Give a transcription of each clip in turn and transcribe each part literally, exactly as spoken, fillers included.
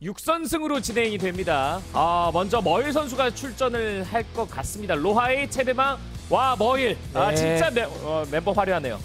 육 선승으로 진행이 됩니다. 아, 먼저 머일 선수가 출전을 할 것 같습니다. 로하이, 체베망, 와, 머일. 아, 네. 진짜 매, 어, 멤버 화려하네요.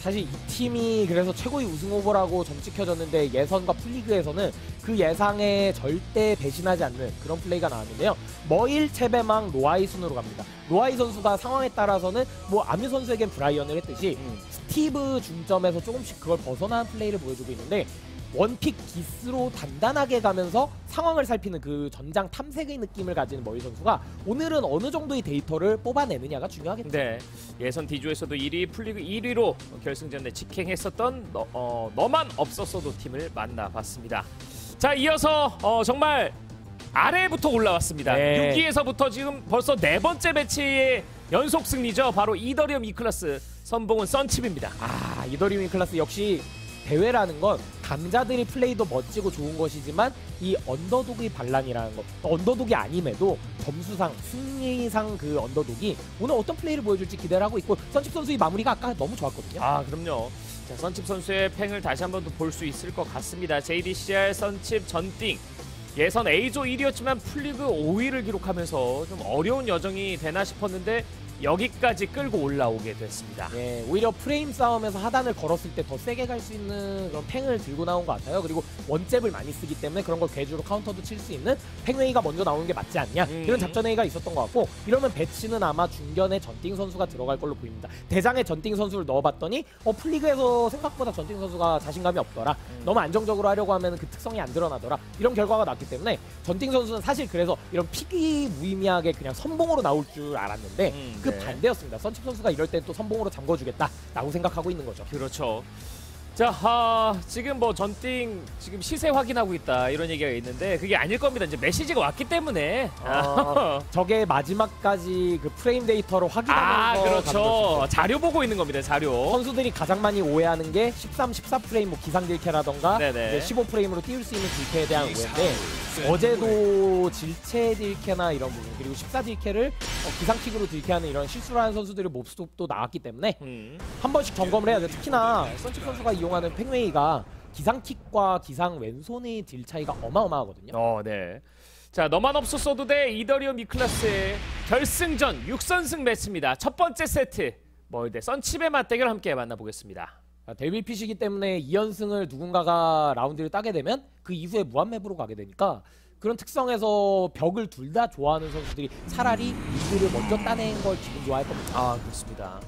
사실 이 팀이 그래서 최고의 우승 후보라고 점 찍혀졌는데 예선과 풀리그에서는 그 예상에 절대 배신하지 않는 그런 플레이가 나왔는데요. 머일, 체베망, 로하이 순으로 갑니다. 로하이 선수가 상황에 따라서는 뭐 아미 선수에겐 브라이언을 했듯이 음. 스티브 중점에서 조금씩 그걸 벗어난 플레이를 보여주고 있는데 원픽 기스로 단단하게 가면서 상황을 살피는 그 전장 탐색의 느낌을 가진 머일 선수가 오늘은 어느 정도의 데이터를 뽑아내느냐가 중요하겠죠. 네, 예선 D조에서도 일 위, 풀리그 일 위로 결승전에 직행했었던 너, 어, 너만 없었어도 팀을 만나봤습니다. 자, 이어서 어, 정말 아래부터 올라왔습니다. 네. 육 위에서부터 지금 벌써 네 번째 배치의 연속 승리죠. 바로 이더리움 이클라스, 선봉은 선칩입니다. 아, 이더리움 이클라스 역시 대회라는 건 강자들이 플레이도 멋지고 좋은 것이지만 이 언더독의 반란이라는 것, 언더독이 아님에도 점수상, 승리상 그 언더독이 오늘 어떤 플레이를 보여줄지 기대를 하고 있고, 선칩 선수의 마무리가 아까 너무 좋았거든요. 아, 그럼요. 자, 선칩 선수의 팽을 다시 한 번 더 볼 수 있을 것 같습니다. 제이디씨알, 선칩, 전띵. 예선 A조 일 위였지만 풀리그 오 위를 기록하면서 좀 어려운 여정이 되나 싶었는데 여기까지 끌고 올라오게 됐습니다. 예, 오히려 프레임 싸움에서 하단을 걸었을 때 더 세게 갈 수 있는 그런 팽을 들고 나온 것 같아요. 그리고 원잽을 많이 쓰기 때문에 그런 걸 괴주로 카운터도 칠 수 있는 팽웨이가 먼저 나오는 게 맞지 않냐, 음. 이런 작전회의가 있었던 것 같고, 이러면 배치는 아마 중견에 전띵 선수가 들어갈 걸로 보입니다. 대장에 전띵 선수를 넣어봤더니 어, 풀리그에서 생각보다 전띵 선수가 자신감이 없더라, 음. 너무 안정적으로 하려고 하면 그 특성이 안 드러나더라, 이런 결과가 났기 때문에 전띵 선수는 사실 그래서 이런 픽이 무의미하게 그냥 선봉으로 나올 줄 알았는데 음. 그 반대였습니다. 선칩 선수가 이럴 때 또 선봉으로 잠궈주겠다라고 생각하고 있는 거죠. 그렇죠. 자, 아, 지금 뭐 전띵 지금 시세 확인하고 있다 이런 얘기가 있는데 그게 아닐 겁니다. 이제 메시지가 왔기 때문에 아, 저게 마지막까지 그 프레임 데이터로 확인하면서 아, 그렇죠. 자료 보고 있는 겁니다. 자료. 선수들이 가장 많이 오해하는 게 십삼, 십사 프레임 뭐 기상 딜캐라던가 이제 십오 프레임으로 띄울 수 있는 딜캐에 대한 오해인데, 어제도 질체 딜캐나 이런 부분, 그리고 십사 딜캐를 어, 기상킥으로 딜캐하는 이런 실수를 하는 선수들의 몹스톱도 나왔기 때문에 음. 한 번씩 점검을 해야 돼요. 특히나 선칩 선수가 이용하는 팽웨이가 기상킥과 기상 왼손의 딜 차이가 어마어마하거든요. 어, 네. 자, 너만 없었어도 대 이더리움 이클라스의 결승전 육 선승 매치입니다. 첫 번째 세트 머일 대 선칩의 맞대결 함께 만나보겠습니다. 데빌핏이기 때문에 이 연승을 누군가가 라운드를 따게 되면 그 이후에 무한맵으로 가게 되니까, 그런 특성에서 벽을 둘 다 좋아하는 선수들이 차라리 리그를 먼저 따낸 걸 지금 좋아할 겁니다. 아, 그렇습니다.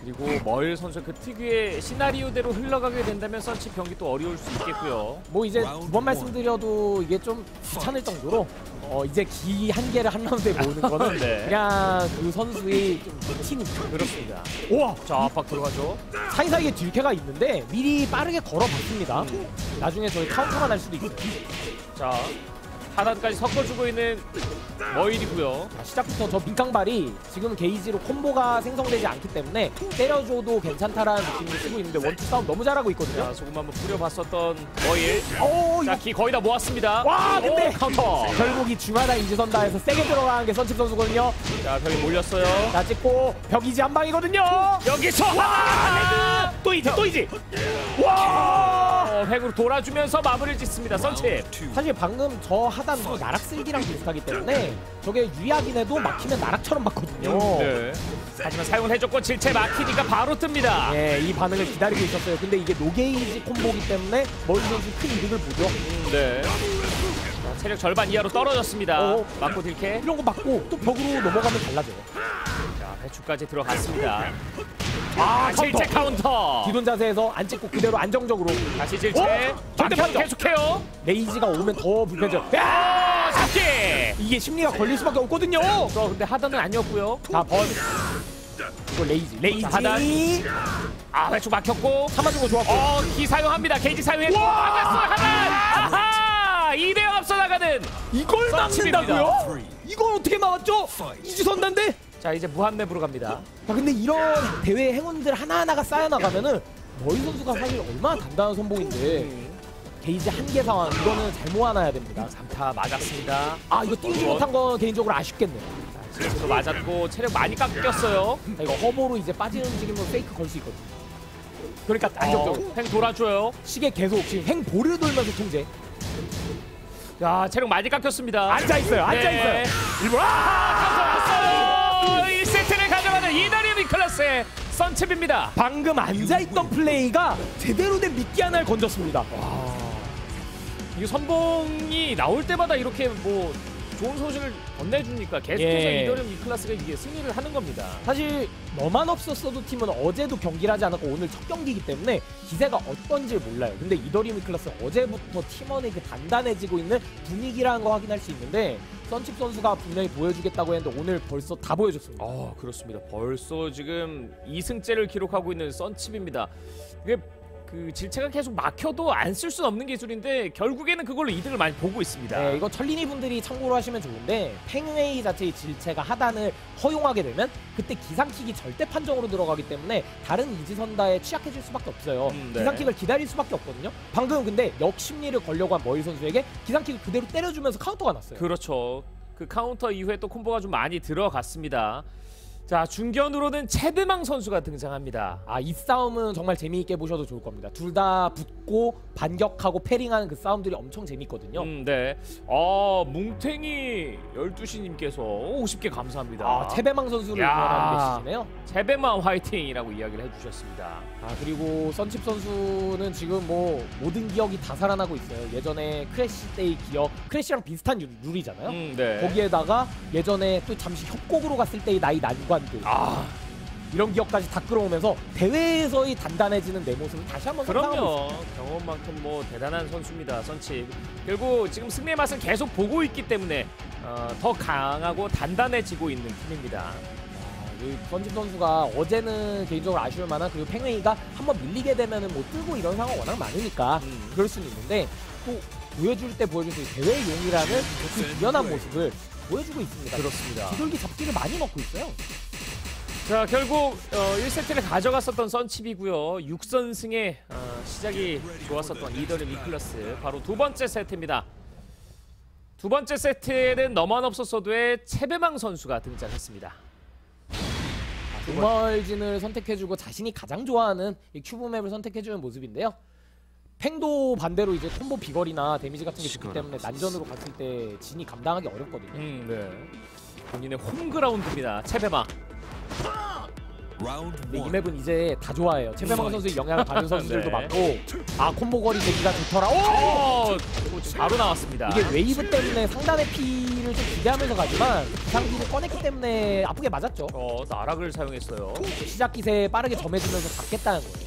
그리고 머일 선수 그 특유의 시나리오대로 흘러가게 된다면 선칩 경기 또 어려울 수 있겠고요. 뭐 이제 두 번 말씀드려도 이게 좀 귀찮을 정도로 어 이제 기 한 개를 한 라운드에 모으는 거는 네. 그냥 그 선수의 팀이 그렇습니다. 우와! 자, 압박 들어가죠. 사이사이에 딜캐가 있는데 미리 빠르게 걸어봤습니다. 음. 나중에 저희 카운터가 날 수도 있어요. 자, 하단까지 섞어주고 있는 머일이고요. 자, 시작부터 저 민강발이 지금 게이지로 콤보가 생성되지 않기 때문에 때려줘도 괜찮다라는 느낌을 쓰고 있는데 원투 싸움 너무 잘하고 있거든요. 자, 소금 한번 뿌려봤었던 머일. 오, 자, 기 거의 다 모았습니다. 와, 근데 오, 카운터. 결국 이 중하다 인지선다에서 세게 들어가는 게 선칩 선수거든요. 자, 벽이 몰렸어요. 자, 찍고 벽이지 한 방이거든요. 여기서 와, 또 이지, 또 이지. 와, 어, 획으로 돌아주면서 마무리를 짓습니다. 선칩. 사실 방금 저 하 또 나락 쓸기랑 비슷하기 때문에 저게 유리하긴 해도 막히면 나락처럼 맞거든요. 네. 하지만 사용을 해줬고 질체 막히니까 바로 뜹니다. 네, 이 반응을 기다리고 있었어요. 근데 이게 노게이지 콤보기 때문에 머일 선수 큰 이득을 보죠. 네. 자, 체력 절반 이하로 떨어졌습니다. 어, 맞고 딜캐. 이런 거 맞고 또 벽으로 넘어가면 달라져요. 자, 배추까지 들어갔습니다. 아, 질체 카운터. 카운터. 기존 자세에서 안 찍고 그대로 안정적으로. 다시 질체. 절대판 계속해요. 레이지가 오면 더 불편해져. 야! 잡기! 이게 심리가 걸릴 수밖에 없거든요. 저 근데 하단은 아니었고요. 자, 번. 이거 레이지. 레이지. 자, 하단. 아, 배추 막혔고. 참아준 거 좋았고. 어, 기 사용합니다. 게이지 사용했고. 막았어요, 하단! 아하! 이 대 영 앞서 나가는. 이걸 막는다고요? 이걸 어떻게 막았죠? 이지선단데? 자, 이제 무한맵으로 갑니다. 자, 근데 이런 대회 행운들 하나하나가 쌓여나가면은 머일 선수가 사실 얼마나 단단한 선봉인데 게이지 한계 상황, 이거는 잘 모아놔야 됩니다. 삼 타 맞았습니다. 아, 이거 뛰지 못한 건 개인적으로 아쉽겠네요. 자, 지금도 맞았고 체력 많이 깎였어요. 자, 이거 허보로 이제 빠지는 움직임으로 페이크 걸 수 있거든요. 그러니까 안정적으로 어, 횡 돌아줘요. 시계 계속 지금 횡 보를 돌면서 통제. 야, 체력 많이 깎였습니다. 앉아있어요, 앉아있어요. 네. 일본, 아, 가져왔어요! 일 세트를 가져가는 이더리움 이클라스의 선칩입니다. 방금 앉아있던 플레이가 제대로 된 미끼 하나를 건졌습니다. 와. 이 선봉이 나올 때마다 이렇게 뭐 좋은 소식을 건네주니까 계속해서 예. 이더리움 이클라스가 이게 승리를 하는 겁니다. 사실 너만 없었어도 팀은 어제도 경기를 하지 않았고 오늘 첫 경기이기 때문에 기세가 어떤지 몰라요. 근데 이더리움 이클라스는 어제부터 팀원의 그 단단해지고 있는 분위기라는 거 확인할 수 있는데 선칩 선수가 분명히 보여주겠다고 했는데 오늘 벌써 다 보여줬습니다. 아, 그렇습니다. 벌써 지금 이 승째를 기록하고 있는 선칩입니다. 이게 그 질체가 계속 막혀도 안 쓸 수는 없는 기술인데 결국에는 그걸로 이득을 많이 보고 있습니다. 네, 이거 천리니 분들이 참고로 하시면 좋은데 팽웨이 자체의 질체가 하단을 허용하게 되면 그때 기상킥이 절대 판정으로 들어가기 때문에 다른 이지선다에 취약해질 수밖에 없어요. 음, 네. 기상킥을 기다릴 수밖에 없거든요. 방금 근데 역심리를 걸려고 한 머일 선수에게 기상킥을 그대로 때려주면서 카운터가 났어요. 그렇죠. 그 카운터 이후에 또 콤보가 좀 많이 들어갔습니다. 자, 중견으로는 체베망 선수가 등장합니다. 아, 이 싸움은 정말 재미있게 보셔도 좋을 겁니다. 둘 다 붙고 반격하고 패링하는 그 싸움들이 엄청 재밌거든요. 음, 네. 아, 뭉탱이 열두 시님께서 오십 개 감사합니다. 아, 체베망 선수를 응원하는 메시지네요. 체베망 화이팅이라고 이야기를 해주셨습니다. 아, 그리고 선칩 선수는 지금 뭐 모든 기억이 다 살아나고 있어요. 예전에 크래쉬 때의 기억, 크래쉬랑 비슷한 룰이잖아요. 음, 네. 거기에다가 예전에 또 잠시 협곡으로 갔을 때의 나이 난과 아, 이런 기억까지 다 끌어오면서 대회에서의 단단해지는 내 모습을 다시 한번 상상하고 있습니다. 경험만큼 뭐 대단한 선수입니다, 선칩. 결국 지금 승리의 맛을 계속 보고 있기 때문에 어, 더 강하고 단단해지고 있는 팀입니다. 선칩 선수가 어제는 개인적으로 아쉬울 만한, 그리고 팽웨이가 한번 밀리게 되면은 뭐 뜨고 이런 상황 워낙 많으니까 음. 그럴 수는 있는데 또 보여줄 때 보여줄 수 있는 대회용이라는 그 유연한 모습을 보여주고 있습니다. 그렇습니다. 기술기 잡기를 많이 먹고 있어요. 자, 결국 어, 일 세트를 가져갔었던 선칩이고요. 육 선승에 어, 시작이 좋았었던 이더리움 이클라스, 바로 두 번째 세트입니다. 두 번째 세트에는 너만 없었어도의 체베망 선수가 등장했습니다. 우멀진을 선택해주고 자신이 가장 좋아하는 이 큐브맵을 선택해주는 모습인데요. 팽도 반대로 이제 콤보 비거리나 데미지 같은 게 좋기 때문에 난전으로 갔을 때 진이 감당하기 어렵거든요. 음, 네. 본인의 홈그라운드입니다, 체베망. 근데 이 맵은 이제 다 좋아해요. 체베망 선수의 영향을 받은 선수들도 많고. 네. 아, 콤보 거리 대기가 좋더라. 오! 오! 바로 나왔습니다. 이게 웨이브 때문에 상단의 피를 좀 기대하면서 가지만 기상기를 꺼냈기 때문에 아프게 맞았죠. 어, 나락을 사용했어요. 시작 기세 빠르게 점해주면서 잡겠다는 거예요.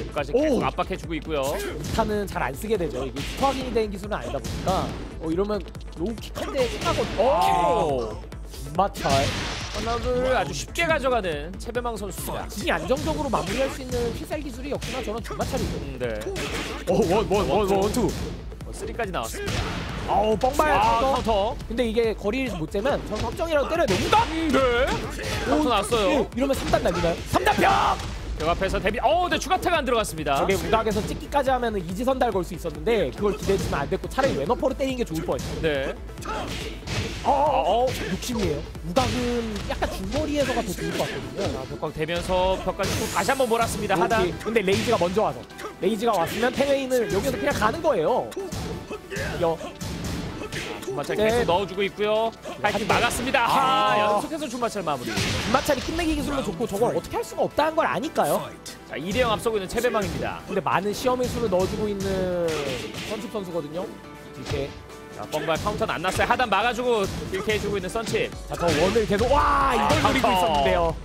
여기까지 계속 압박해주고 있고요. 스타는 잘 안 쓰게 되죠. 이게 확인이 된 기술은 아니다 보니까 어, 이러면 로우킥 한 대에 끝나거든요. 마찰 하나를 아주 쉽게 가져가는 체베망 선수입니다. 이 안정적으로 마무리할 수 있는 필살 기술이 역시나 저는 뒷마찰이죠. 음, 네. 오, 원, 원, 원, 원, 투. 쓰리까지 나왔습니다. 아우, 뻥발 카운터. 근데 이게 거리를 못 재면 전 확정이라도 때려야 됩니다. 네. 카운터 났어요. 이러면 삼 단 날리나요? 삼 단 벽! 벽 앞에서 데뷔. 어우, 근데 추가타가 안 들어갔습니다. 저게 우각에서 찍기까지 하면은 이지선달 걸 수 있었는데 그걸 기대해주면 안 됐고 차라리 웨너퍼로 때리는 게 좋을 뻔했어요. 네. 어, 욕심이에요. 우각은 약간 중거리에서가 더 좋을 것 같거든요. 벽광 대면서 벽까지 다시 한번 몰았습니다. 오케이. 하단. 근데 레이지가 먼저 와서, 레이지가 왔으면 팽웨이는 여기서 그냥 가는 거예요. 여. 줌마찰 네. 계속 넣어주고 있고요. 하이킥 막았습니다. 아, 아, 연속해서 줌마찰 마무리. 줌마찰이 끝내기 기술로 좋고 저걸 어떻게 할 수가 없다는 걸 아니까요. 자, 이 대 영 앞서고 있는 체베망입니다. 근데 많은 시험의 수를 넣어주고 있는 선칩 선수거든요. 이렇게. 자, 뻥발 카운터는 안 났어요. 하단 막아주고 이렇게 해주고 있는 선칩. 자, 저 원을 계속. 와, 이걸 아, 노리고 있었는데요.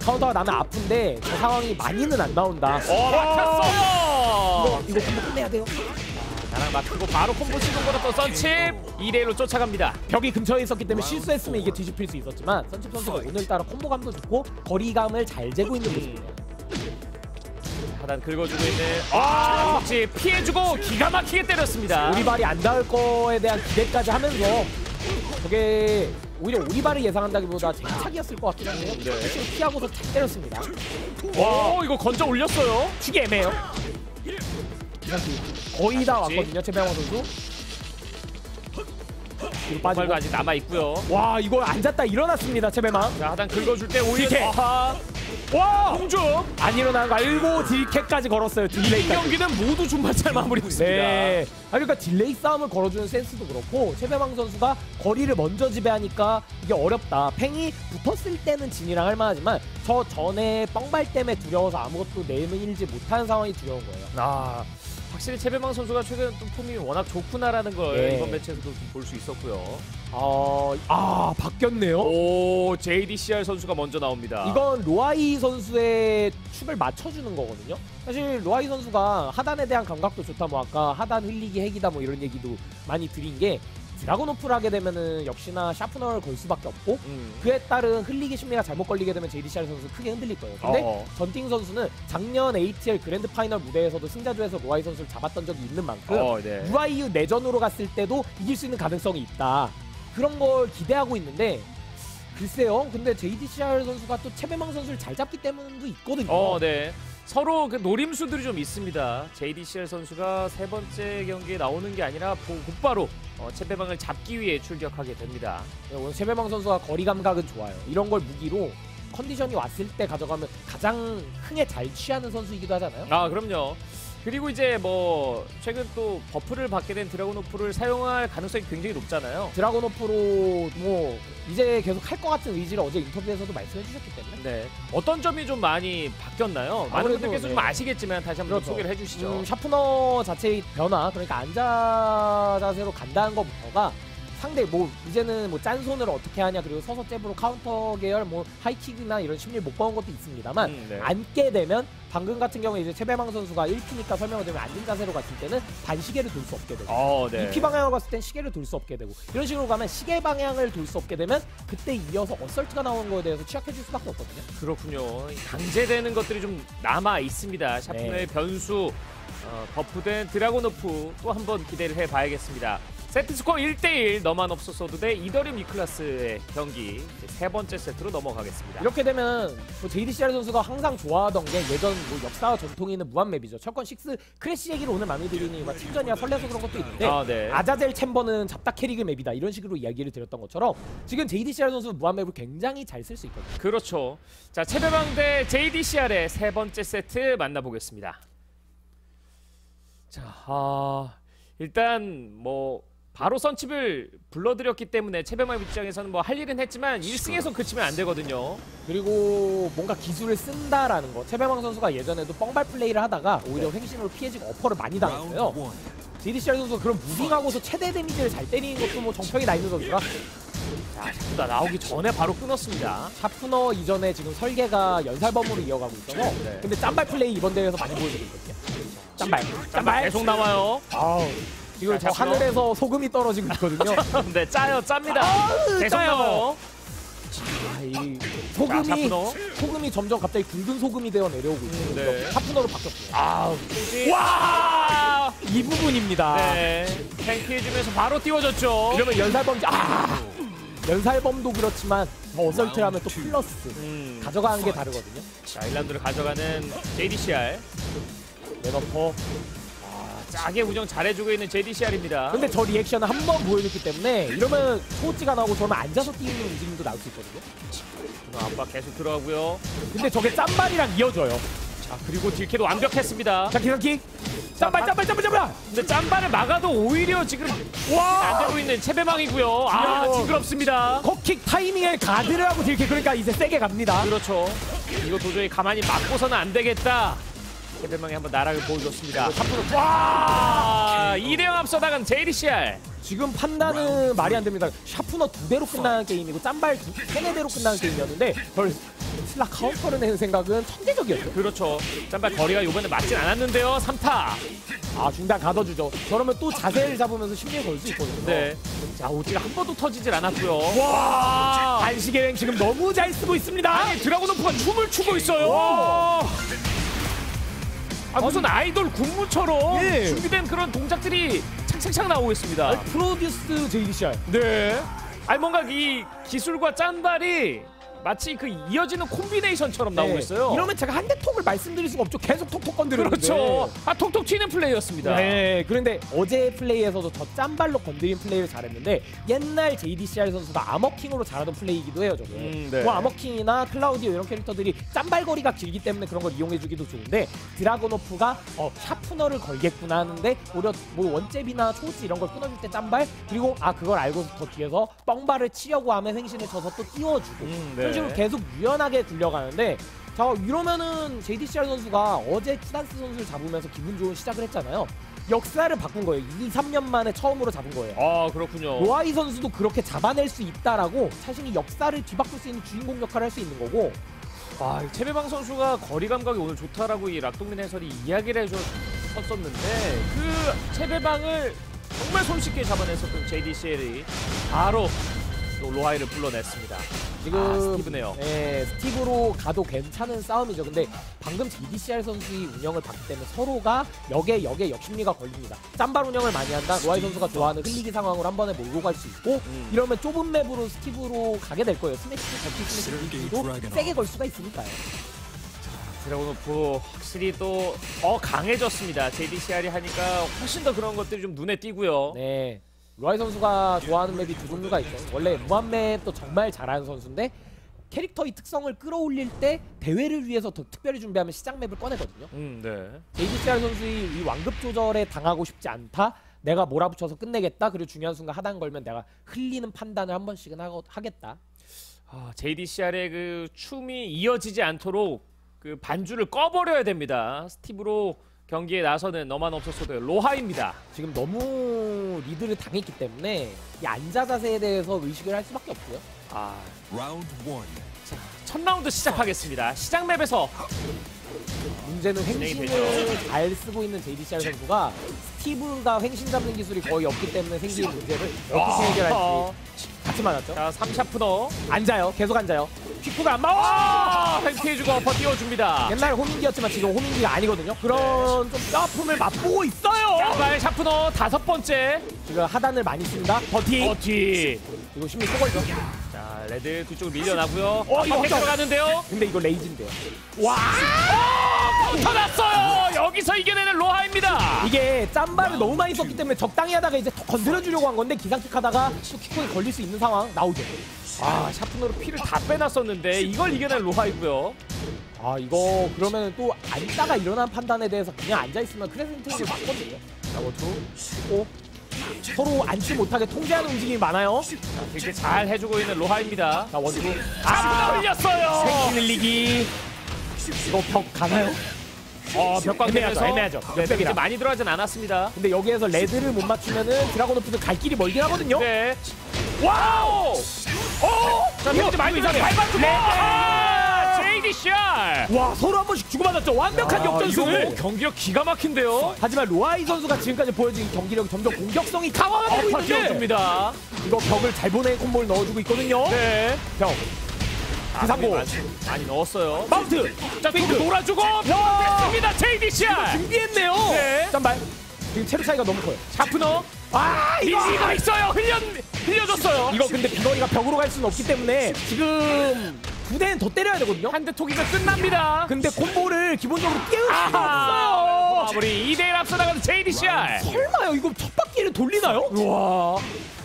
카운터가 나면 아픈데 저 상황이 많이는 안 나온다. 어, 막혔어요. 이거 좀 끝내야 돼요. 나랑 맞고 바로 콤보 시동 걸었던 선칩! 이 대 일로 쫓아갑니다. 벽이 근처에 있었기 때문에 실수했으면 이게 뒤집힐 수 있었지만 선칩 선수가 오늘따라 콤보감도 좋고 거리감을 잘 재고 있는 모습이에요. 하단 긁어주고 있는 아! 선칩 피해주고 기가 막히게 때렸습니다. 오리발이 안 닿을 거에 대한 기대까지 하면서 저게 오히려 오리발을 예상한다기보다 장착이었을 것 같긴 한데요. 네. 피하고서 착 때렸습니다. 와, 이거 건져 올렸어요. 되게 애매해요. 거의 다 왔거든요, 체베망 선수. 빠지고 아직 남아 있고요. 와, 이거 앉았다 일어났습니다, 체베망. 자, 하단 긁어줄 때 오히려. 아하. 와! 공중! 안 일어난 거 알고 딜캐까지 걸었어요. 딜레이. 이 경기는 모두 준발 잘 마무리했습니다. 네. 아, 그러니까 딜레이 싸움을 걸어주는 센스도 그렇고 체베망 선수가 거리를 먼저 지배하니까 이게 어렵다. 팽이 붙었을 때는 진이랑 할만하지만 저 전에 뻥발 때문에 두려워서 아무것도 내밀지 못하는 상황이 두려운 거예요. 아, 확실히 체베망 선수가 최근 좀 폼이 워낙 좋구나라는 걸 네. 이번 매치에서도 좀 볼 수 있었고요. 어, 아, 바뀌었네요. 오, 제이디씨알 선수가 먼저 나옵니다. 이건 로하이 선수의 축을 맞춰주는 거거든요. 사실 로하이 선수가 하단에 대한 감각도 좋다, 뭐 아까 하단 흘리기 핵이다 뭐 이런 얘기도 많이 드린 게 드라곤 오프를 하게 되면은 역시나 샤프너를 걸 수밖에 없고 음. 그에 따른 흘리기 심리가 잘못 걸리게 되면 제이디씨알 선수 크게 흔들릴 거예요. 근데 어어. 전팅 선수는 작년 에이티엘 그랜드 파이널 무대에서도 승자조에서 로하이 선수를 잡았던 적이 있는 만큼 어, 네. 로하이 내전으로 갔을 때도 이길 수 있는 가능성이 있다. 그런 걸 기대하고 있는데 글쎄요. 근데 제이디씨알 선수가 또 체베망 선수를 잘 잡기 때문도 있거든요. 어, 네. 서로 그 노림수들이 좀 있습니다. 제이디씨알 선수가 세 번째 경기에 나오는 게 아니라 곧바로 어, 체베망을 잡기 위해 출격하게 됩니다. 네, 오늘 체베망 선수가 거리 감각은 좋아요. 이런 걸 무기로 컨디션이 왔을 때 가져가면 가장 흥에 잘 취하는 선수이기도 하잖아요. 아, 그럼요. 그리고 이제 뭐 최근 또 버프를 받게 된 드라곤 오프를 사용할 가능성이 굉장히 높잖아요. 드라곤 오프로 뭐 이제 계속 할 것 같은 의지를 어제 인터뷰에서도 말씀해 주셨기 때문에 네. 어떤 점이 좀 많이 바뀌었나요? 많은 분들께서 네. 좀 아시겠지만 다시 한번 그렇죠. 소개를 해주시죠. 음, 샤프너 자체의 변화, 그러니까 앉아 자세로 간다는 것부터가 상대 뭐 이제는 뭐 짠손을 어떻게 하냐, 그리고 서서 잽으로 카운터 계열 뭐 하이킥이나 이런 심리를 못 거는 것도 있습니다만 음, 네. 앉게 되면 방금 같은 경우에 이제 체베망 선수가 일 피니까 설명을 드리면 앉은 자세로 갔을 때는 반시계를 돌 수 없게 되고 어, 네. 이 피 방향으로 갔을 땐 시계를 돌 수 없게 되고 이런 식으로 가면 시계 방향을 돌 수 없게 되면 그때 이어서 어설트가 나오는 거에 대해서 취약해질 수밖에 없거든요. 그렇군요. 강제되는 것들이 좀 남아 있습니다. 샤프너의 네. 변수, 어, 버프된 드라곤 오프 또 한번 기대를 해봐야겠습니다. 세트스코어 일 대 일 너만 없었어도 대 이더리움 이클라스의 경기 세 번째 세트로 넘어가겠습니다. 이렇게 되면 뭐 제이디씨알 선수가 항상 좋아하던 게 예전 뭐 역사와 전통이 있는 무한맵이죠. 철권 육 크래쉬 얘기를 오늘 많이 드리니 막 팀전이야 설레서 그런 것도 있는데 아, 네. 아자젤 챔버는 잡다 캐릭의 맵이다 이런 식으로 이야기를 드렸던 것처럼 지금 제이디씨알 선수 무한맵을 굉장히 잘 쓸 수 있거든요. 그렇죠. 자, 체베망 대 제이디씨알의 세 번째 세트 만나보겠습니다. 자, 아, 일단 뭐 바로 선칩을 불러들였기 때문에 체베망 입장에서는 뭐 할 일은 했지만 일 승에서 그치면 안 되거든요. 그리고 뭔가 기술을 쓴다라는 거. 체베망 선수가 예전에도 뻥발 플레이를 하다가 오히려 네. 횡신으로 피해지고 어퍼를 많이 당했어요. 제이디씨알 선수가 그런 무빙하고서 최대 데미지를 잘 때리는 것도 뭐 정평이 나 있는 선수라. 자, 샤프너 나오기 전에 바로 끊었습니다. 샤프너 이전에 지금 설계가 연살범으로 이어가고 있어서 네. 근데 짬발 플레이 이번 대회에서 많이 보여드리고 있거든요. 짬발, 짬발 계속 나와요. 아우. 지금 저 하늘에서 소금이 떨어지고 있거든요. 네, 짜요, 짭니다. 아유, 계속 짜요. 나와요. 아, 이 소금이, 소금이 점점 갑자기 굵은 소금이 되어 내려오고 있어요. 네. 샤프너로 바뀌었어요. 아, 와! 이 부분입니다. 네, 탱키해주면서 바로 띄워졌죠. 이러면 연살범, 아! 연살범도 그렇지만 더 어설트라면 또 플러스. 음. 가져가는 게 다르거든요. 자, 일라운드를 가져가는 제이디씨알. 레버퍼. 짜게 우정 잘해주고 있는 제이디씨알입니다. 근데 저 리액션을 한 번 보여줬기 때문에 이러면 코치가 나오고 저는 앉아서 뛰는 움직임도 나올 수 있거든요. 아빠 계속 들어가고요. 근데 저게 짬발이랑 이어져요. 자, 그리고 딜캐도 완벽했습니다. 자, 기상킥. 짬발, 짬발, 짬발, 짬발. 근데 짬발을 막아도 오히려 지금 와! 안 되고 있는 체베망이고요. 아, 징그럽습니다. 컷킥 타이밍에 가드를 하고 딜캐. 그러니까 이제 세게 갑니다. 그렇죠. 이거 도저히 가만히 막고서는 안 되겠다. 체베망이 한번 나락을 보여줬습니다. 와! 이 대 영 앞서 나간 제이디씨알. 지금 판단은 말이 안 됩니다. 샤프너 두 대로 끝나는 게임이고 짬발 두, 세네 대로 끝나는 게임이었는데 그걸 슬라 카운터를 내는 생각은 천재적이었죠. 그렇죠. 짬발 거리가 이번에 맞진 않았는데요. 삼 타. 아, 중단 가둬주죠. 저러면 또 자세를 잡으면서 심리에 걸 수 있거든요. 네. 자, 오지가 한 번도 터지질 않았고요. 와! 반시계행 지금 너무 잘 쓰고 있습니다. 아니, 드라곤 오프가 춤을 추고 있어요. 와. 아, 무슨 아이돌 군무처럼 예. 준비된 그런 동작들이 착착착 나오고 있습니다. 아니, 프로듀스 제이디씨알. 네. 아니, 뭔가 이 기술과 짠발이 마치 그 이어지는 콤비네이션처럼 나오고 있어요. 네. 이러면 제가 한 대 톡을 말씀드릴 수가 없죠. 계속 톡톡 건드리는데. 그렇죠. 아, 톡톡 튀는 플레이였습니다. 네. 그런데 어제 플레이에서도 저 짬발로 건드린 플레이를 잘했는데 옛날 제이디씨알 선수가 아머킹으로 잘하던 플레이이기도 해요. 저게. 음, 네. 뭐 아머킹이나 클라우디오 이런 캐릭터들이 짬발거리가 길기 때문에 그런 걸 이용해주기도 좋은데 드라곤 오프가 어, 샤프너를 걸겠구나 하는데 오히려 뭐 원잽이나 초지 이런 걸 끊어줄 때 짬발 그리고 아 그걸 알고 더 뒤에서 뻥발을 치려고 하면 횡신을 쳐서 또 띄워주고 음, 네. 이런 식으로 계속 유연하게 굴려가는데 자 이러면은 제이디씨알 선수가 어제 치단스 선수를 잡으면서 기분 좋은 시작을 했잖아요. 역사를 바꾼 거예요. 이, 삼 년 만에 처음으로 잡은 거예요. 아 그렇군요. 로하이 선수도 그렇게 잡아낼 수 있다라고 자신이 역사를 뒤바꿀 수 있는 주인공 역할을 할 수 있는 거고 아, 체베망 선수가 거리 감각이 오늘 좋다라고 이 락동민 해설이 이야기를 해줬었는데 그 체베망을 정말 손쉽게 잡아냈었던 제이디씨엘이 바로 또 로하이를 불러냈습니다. 지금 아, 스티브네요. 네, 스티브로 가도 괜찮은 싸움이죠. 근데 방금 제이디씨알 선수의 운영을 봤기 때문에 서로가 역에 역에 역심리가 걸립니다. 짬발 운영을 많이 한다. 로하이 선수가 좋아하는 흘리기 상황으로 한 번에 몰고 갈 수 있고 음. 이러면 좁은 맵으로 스티브로 가게 될 거예요. 스매시, 버티, 스매시도 세게 걸 수가 있으니까요. 드라곤 오프 확실히 또 어, 강해졌습니다. 제이디씨알이 하니까 훨씬 더 그런 것들이 좀 눈에 띄고요. 네. 로하이 선수가 좋아하는 맵이 두 종류가 있어요. 원래 무한맵도 정말 잘하는 선수인데 캐릭터의 특성을 끌어올릴 때 대회를 위해서 더 특별히 준비하면 시작맵을 꺼내거든요. 음, 네. 제이디씨알 선수의 이 완급 조절에 당하고 싶지 않다. 내가 몰아붙여서 끝내겠다. 그리고 중요한 순간 하단 걸면 내가 흘리는 판단을 한 번씩은 하겠다. 아, 제이디씨알의 그 춤이 이어지지 않도록 그 반주를 꺼버려야 됩니다. 스티브로 경기에 나서는 너만 없었어도 로하입니다. 지금 너무 리드를 당했기 때문에 이 앉아 자세에 대해서 의식을 할 수밖에 없고요. 아, 라운드 원. 자, 첫 라운드 시작하겠습니다. 시작 맵에서 문제는 횡신을 잘 쓰고 있는 제이디씨알 선수가 스티브가 횡신 잡는 기술이 거의 없기 때문에 생기는 문제를 어떻게 해결할지 같이 맞았죠. 자, 삼 샤프너 앉아요. 계속 앉아요. 퀵프가 안 맞아. 횡피해주고 엎어 띄워줍니다. 옛날 호민기였지만 지금 호민기가 아니거든요. 그런 네. 좀 아픔을 맛보고 있어요. 자, 샤프너 다섯 번째. 지금 하단을 많이 씁니다. 버티. 버티. 이거 심리 속어있죠. 자, 레드 그쪽으로 밀려나고요. 어, 이거 들어가는데요. 근데 이거 레이즈인데요. 와! 터났어요. 여기서 이겨내는 로하입니다. 이게 짬발을 너무 많이 썼기 때문에 적당히 하다가 이제 건드려주려고 한 건데 기상킥 하다가 또 킥포에 걸릴 수 있는 상황 나오죠. 아 샤프너로 피를 다 빼놨었는데 이걸 이겨낸 로하이고요. 아 이거 그러면 또 앉다가 일어난 판단에 대해서 그냥 앉아있으면 크레센트를 바꿔줘요. 자 원투 서로 앉지 못하게 통제하는 움직임이 많아요. 자, 되게 잘 해주고 있는 로하입니다. 자 원투 아 흘렸어요. 생기 흘리기 이거 벽 가나요? 어, 벽광대에서 애매하죠. 벽벽이 네, 많이 들어가진 않았습니다. 근데 여기에서 레드를 못 맞추면은 드라곤 오프도 갈 길이 멀긴 하거든요. 네. 와우! 오! 자, 이제 많이 이상해. 제이디씨알! 와, 서로 한 번씩 주고받았죠. 완벽한 역전승을. 뭐 경기력 기가 막힌데요. 하지만 로하이 선수가 지금까지 보여준 경기력이 점점 공격성이 강화되고 있는데. 이거 벽을 잘 보내는 콤보를 넣어주고 있거든요. 네. 벽. 그 상고 아, 많이 넣었어요. 마운트! 자, 핑크 놀아주고 됐습니다. 제이디씨알! 준비했네요. 네. 잠깐만. 지금 체력 차이가 너무 커요. 샤프너. 아, 이거 있어요. 흘려, 흘려줬어요. 이거 근데 비거리가 벽으로 갈 수는 없기 때문에 지금 두 대는 더 때려야 되거든요. 한 대 토기가 끝납니다. 근데 콤보를 기본적으로 깨울 수가 없어요. 마무리 이 대 일 앞서나가는 제이디씨알. 설마요? 이거 첫 바퀴를 돌리나요? 우와.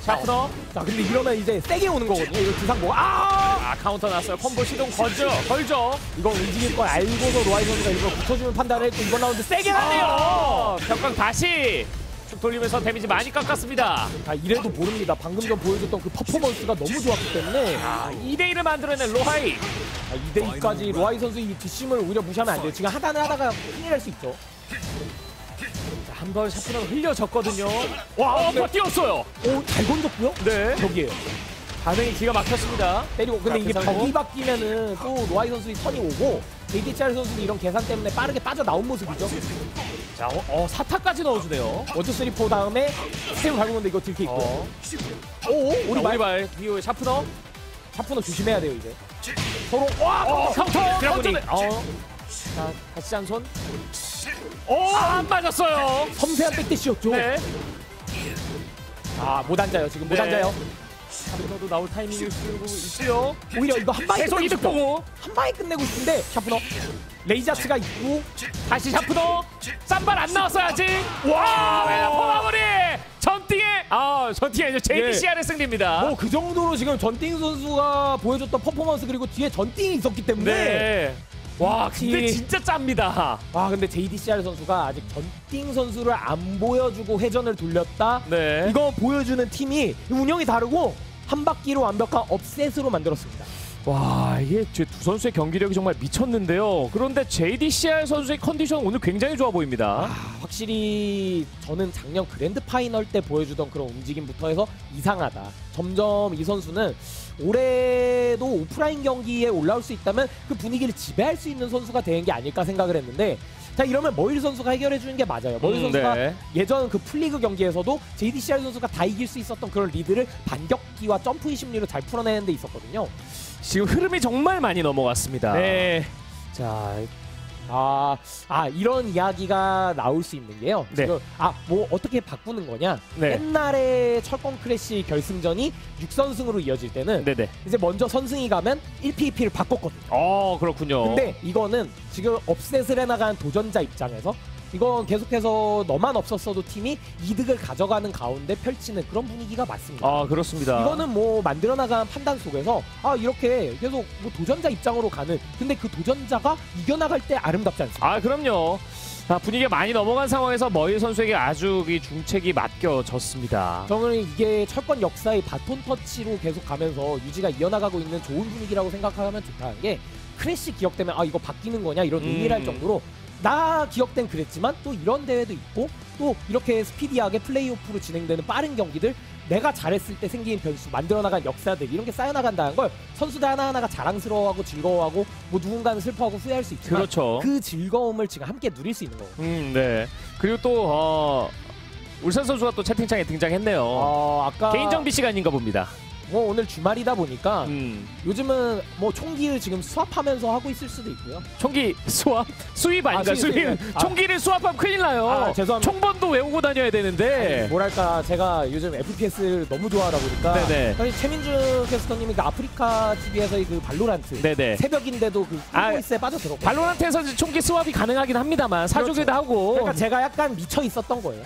샤프너. 자, 근데 이러면 이제 세게 오는 거거든요. 이거 두상고 아! 아, 카운터 났어요. 콤보 시동 걸죠. 걸죠. 이거 움직일 걸 알고서 로하이 선수가 이걸 붙여주면 판단을 했고 이번 라운드 세게 하네요. 벽강 다시 쭉 돌리면서 데미지 많이 깎았습니다. 자, 이래도 모릅니다. 방금 전 보여줬던 그 퍼포먼스가 너무 좋았기 때문에 아, 이 대 일을 만들어낸 로하이. 자, 이 대 이까지 로하이 선수의 뒷심을 오히려 무시하면 안 돼요. 지금 하단을 하다가 큰일 날 수 있죠. 한번 샤프너가 흘려졌거든요. 와, 엎어 띄웠어요. 오, 잘 건졌고요? 네. 저기에요. 반응이 기가 막혔습니다. 때리고, 근데 이게 벽이 바뀌면은 또 로하이 선수의 선이 오고 제이디씨알 선수는 이런 계산 때문에 빠르게 빠져나온 모습이죠. 자, 어, 어 사타까지 넣어주네요. 원, 투, 쓰리, 포 다음에 스텝을 밟은 건데 이거 들키 있고. 어. 오, 오리발. 오리발. 뒤에 샤프너. 샤프너 조심해야 돼요, 이제. 서로, 와, 어, 카운터! 어. 자, 다시 한 손. 오! 아, 안 맞았어요. 섬세한 백대시였죠. 네. 아, 못 앉아요. 지금 못 네. 앉아요. 샤프너도 나올 타이밍을 쓰고 있고요. 오히려 이거 한 방에 끝내고 싶어. 한 방에 끝내고 싶은데 샤프너 레이자스가 있고 다시 샤프너 쌈발 안 나왔어야지. 와 웰라포 마무리. 전띵의 아 전띵의 이제 제이디씨알의 예. 승리입니다. 뭐 그 정도로 지금 전띵 선수가 보여줬던 퍼포먼스 그리고 뒤에 전띵이 있었기 때문에. 네. 와 근데 진짜 짭니다. 와 근데 제이디씨알 선수가 아직 전띵 선수를 안 보여주고 회전을 돌렸다. 네. 이거 보여주는 팀이 운영이 다르고 한 바퀴로 완벽한 업셋으로 만들었습니다. 와 이게 두 선수의 경기력이 정말 미쳤는데요. 그런데 제이디씨알 선수의 컨디션 오늘 굉장히 좋아 보입니다. 아, 확실히 저는 작년 그랜드 파이널 때 보여주던 그런 움직임부터 해서 이상하다. 점점 이 선수는 올해도 오프라인 경기에 올라올 수 있다면 그 분위기를 지배할 수 있는 선수가 되는 게 아닐까 생각을 했는데 자 이러면 머일 선수가 해결해 주는 게 맞아요. 머일 음, 선수가 네. 예전 그 풀리그 경기에서도 제이디씨알 선수가 다 이길 수 있었던 그런 리드를 반격기와 점프의 심리로 잘 풀어내는 데 있었거든요. 지금 흐름이 정말 많이 넘어갔습니다. 네. 자, 아, 아 이런 이야기가 나올 수 있는 게요. 네. 지금 아, 뭐 어떻게 바꾸는 거냐. 네. 옛날에 철권 크래쉬 결승전이 육 선승으로 이어질 때는 네네. 이제 먼저 선승이 가면 일 피 이 피를 바꿨거든요. 어, 그렇군요. 근데 이거는 지금 업셋을 해나간 도전자 입장에서 이건 계속해서 너만 없었어도 팀이 이득을 가져가는 가운데 펼치는 그런 분위기가 맞습니다. 아 그렇습니다. 이거는 뭐 만들어나간 판단 속에서 아 이렇게 계속 뭐 도전자 입장으로 가는 근데 그 도전자가 이겨나갈 때 아름답지 않습니까? 아 그럼요. 아, 분위기가 많이 넘어간 상황에서 머일 선수에게 아주 중책이 맡겨졌습니다. 저는 이게 철권 역사의 바톤 터치로 계속 가면서 유지가 이어나가고 있는 좋은 분위기라고 생각하면 좋다는 게 크래시 기억되면 아 이거 바뀌는 거냐 이런 의미를 할 음. 정도로 나 기억땐 그랬지만 또 이런 대회도 있고 또 이렇게 스피디하게 플레이오프로 진행되는 빠른 경기들 내가 잘했을 때 생긴 변수 만들어나간 역사들 이런 게 쌓여나간다는 걸 선수들 하나하나가 자랑스러워하고 즐거워하고 뭐 누군가는 슬퍼하고 후회할 수 있지만 그렇죠. 그 즐거움을 지금 함께 누릴 수 있는 거예요. 음, 네. 그리고 또 어, 울산 선수가 또 채팅창에 등장했네요. 어, 아까 개인 정비 시간인가 봅니다. 뭐 오늘 주말이다 보니까 음. 요즘은 뭐 총기를 지금 수합하면서 하고 있을 수도 있고요. 총기 수합? 수입 아닌가? 아, 수입. 수입. 아. 총기를 수합하면 큰일 나요. 아, 죄송합니다. 총번도 외우고 다녀야 되는데. 아니, 뭐랄까 제가 요즘 에프 피 에스를 너무 좋아하다 보니까 네네. 사실 최민준 캐스터님이 그 아프리카 티비에서의 그 발로란트 네네. 새벽인데도 그 스포츠에 아, 빠져들었고 발로란트에서 총기 수합이 가능하긴 합니다만 사주기도 그렇죠. 하고 그러니까 제가 약간 미쳐 있었던 거예요.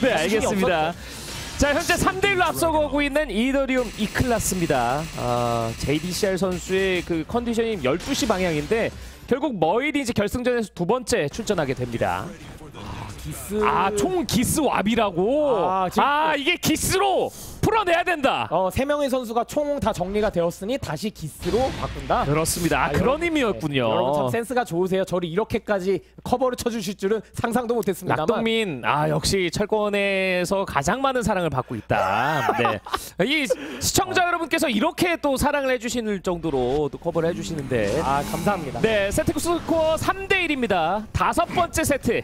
네 알겠습니다. 없었죠. 자 현재 삼 대 일로 앞서가고 있는 이더리움 이클라스입니다. 아, 제이디씨알 선수의 그 컨디션이 열두 시 방향인데 결국 머일이 이제 결승전에서 두 번째 출전하게 됩니다. 아, 기스. 아, 총 기스 왑이라고. 아, 아 이게 기스로 풀어내야 된다. 어, 세 명의 선수가 총 다 정리가 되었으니 다시 기스로 바꾼다. 그렇습니다. 아, 아, 그런 의미였군요. 네. 여러분 참 센스가 좋으세요. 저를 이렇게까지 커버를 쳐주실 줄은 상상도 못했습니다만. 낙동민, 아 역시 철권에서 가장 많은 사랑을 받고 있다. 네, 이 시청자 어. 여러분께서 이렇게 또 사랑을 해주시는 정도로 또 커버를 해주시는데. 아 감사합니다. 네, 세트 스코어 삼 대 일입니다. 다섯 번째 세트.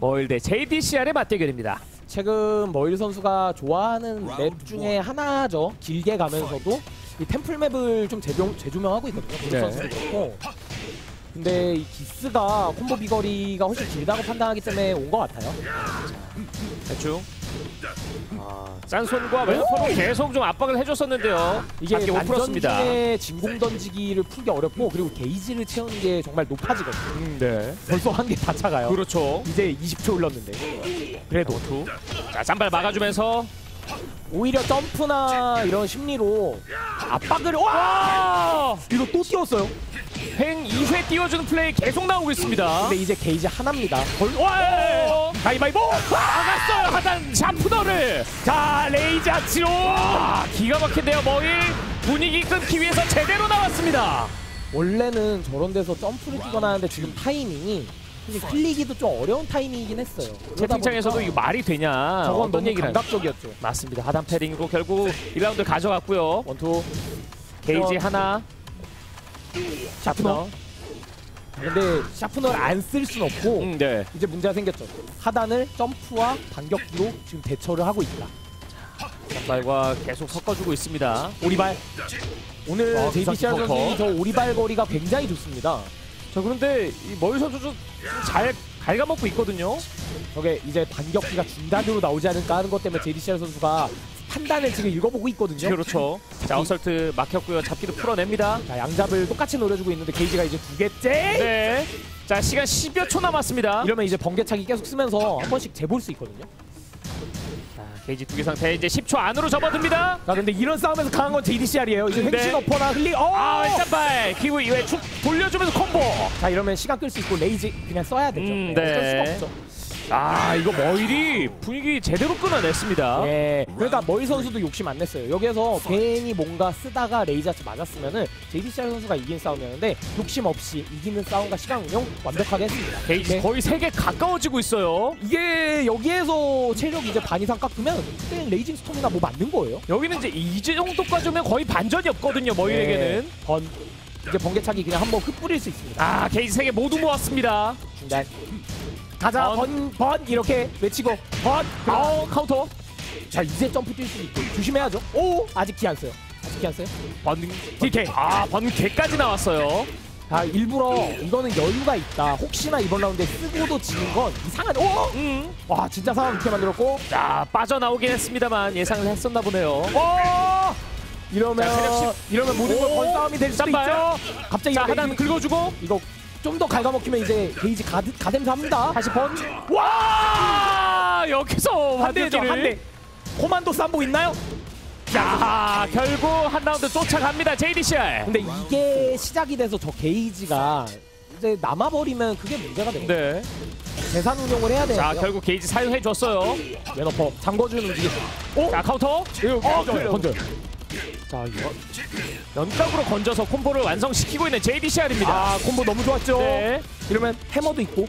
머일 대 제이디씨알의 맞대결입니다. 최근 머일 선수가 좋아하는 맵 중에 하나죠. 길게 가면서도 이 템플 맵을 좀 재조, 재조명하고 있거든요. 머일 네. 선수도 그렇고. 근데 이 기스가 콤보 비거리가 훨씬 길다고 판단하기 때문에 온 것 같아요. 대충. 아, 짠손과 왼손으로 계속 좀 압박을 해줬었는데요. 이게 안전중에 진공 던지기를 풀기 어렵고 그리고 게이지를 채우는 게 정말 높아지거든요. 음, 네. 벌써 한 개 다 차가요. 그렇죠. 이제 이십 초 흘렀는데. 그래도 투. 자, 짠발 막아주면서 오히려 점프나 이런 심리로 압박을. 와! 이거 또 뛰었어요. 횡 이 회 띄워주는 플레이 계속 나오고 있습니다. 근데 이제 게이지 하나입니다. 벌... 와! 가위바위보! 막았어요! 하단 샤프너를! 자, 레이자치로! 기가 막힌데요, 머일! 분위기 끊기 위해서 제대로 나왔습니다! 원래는 저런 데서 점프를 뛰거나 하는데 지금 타이밍이 흘리기도 좀 어려운 타이밍이긴 했어요. 채팅창에서도 이거 말이 되냐? 저건 어떤 얘기를 감각적이었죠. 맞습니다. 하단 패링으로 결국 일 라운드 가져갔고요. 원투, 게이지 하나. 샤프너. 근데 샤프너를 안 쓸 순 없고 음, 네. 이제 문제가 생겼죠. 하단을 점프와 반격기로 지금 대처를 하고 있다. 오리발과 계속 섞어주고 있습니다. 오리발. 오늘 어, 제이디씨알 선수는 저 오리발 거리가 굉장히 좋습니다. 자 그런데 이 머일 선수도 잘 갉아먹고 있거든요. 저게 이제 반격기가 중단으로 나오지 않을까 하는 것 때문에 제이디씨알 선수가 판단을 지금 읽어보고 있거든요. 그렇죠. 자, 어설트 막혔고요. 잡기도 풀어냅니다. 자, 양잡을 똑같이 노려주고 있는데 게이지가 이제 두 개째. 네. 자, 시간 십여 초 남았습니다. 이러면 이제 번개차기 계속 쓰면서 한 번씩 재볼 수 있거든요. 게이지 두 개 상태 이제 십 초 안으로 접어듭니다. 자, 근데 이런 싸움에서 강한 건 제이디씨알이에요. 이제 횡신 네. 어퍼나 흘리. 어! 아, 왼쪽발 기브 이후에 축 돌려주면서 콤보. 자, 이러면 시간 끌 수 있고 레이지 그냥 써야 되죠. 음, 네. 쓸 수가 없죠. 아, 이거 머일이 분위기 제대로 끊어냈습니다. 예, 그러니까 머일 선수도 욕심 안 냈어요. 여기에서 괜히 뭔가 쓰다가 레이저치 맞았으면은 제이디씨알 선수가 이긴 싸움이었는데 욕심 없이 이기는 싸움과 시간 운영 완벽하게 했습니다. 게이지 거의 세 개 가까워지고 있어요. 이게 여기에서 체력 이제 반 이상 깎으면 그때는 레이징 스톰이나 뭐 맞는 거예요. 여기는 이제 이 정도까지 오면 거의 반전이 없거든요, 머일에게는. 예, 번, 이제 번개차기 그냥 한번 흩뿌릴 수 있습니다. 아, 게이지 세 개 모두 모았습니다. 중단. 가자, 번, 번, 이렇게 외치고, 번, 아오, 카운터. 자, 이제 점프 뛸 수도 있고, 조심해야죠. 오, 아직 기 안 써요. 아직 기 안 써요. 번, 디 케이. 아, 번, 개까지 나왔어요. 자, 일부러 이거는 여유가 있다. 혹시나 이번 라운드에 쓰고도 지는 건 이상한, 오! 응. 와, 진짜 상황 이렇게 만들었고. 자, 빠져나오긴 했습니다만 예상을 했었나 보네요. 오! 이러면, 자, 이러면 모든 걸 번 싸움이 될 수도 있죠. 갑자기 자, 하단 긁어주고, 이거. 좀 더 갉아먹히면 이제 게이지 가드, 가댐 삽니다. 다시 번. 와! 여기서 반대죠, 반대. 코만도 쌈보 있나요? 야, 결국 한 라운드 쫓아갑니다, 제이디씨알. 근데 이게 시작이 돼서 저 게이지가 이제 남아버리면 그게 문제가 돼요. 네. 재산 운용을 해야 돼요. 자, 결국 게이지 사용해줬어요. 왼어퍼 잠궈주는 움직임. 오! 자, 카운터. 어, 건져요. 자, 이거 연각으로 건져서 콤보를 완성시키고 있는 제이디씨알입니다. 아, 콤보 너무 좋았죠? 네. 이러면 해머도 있고,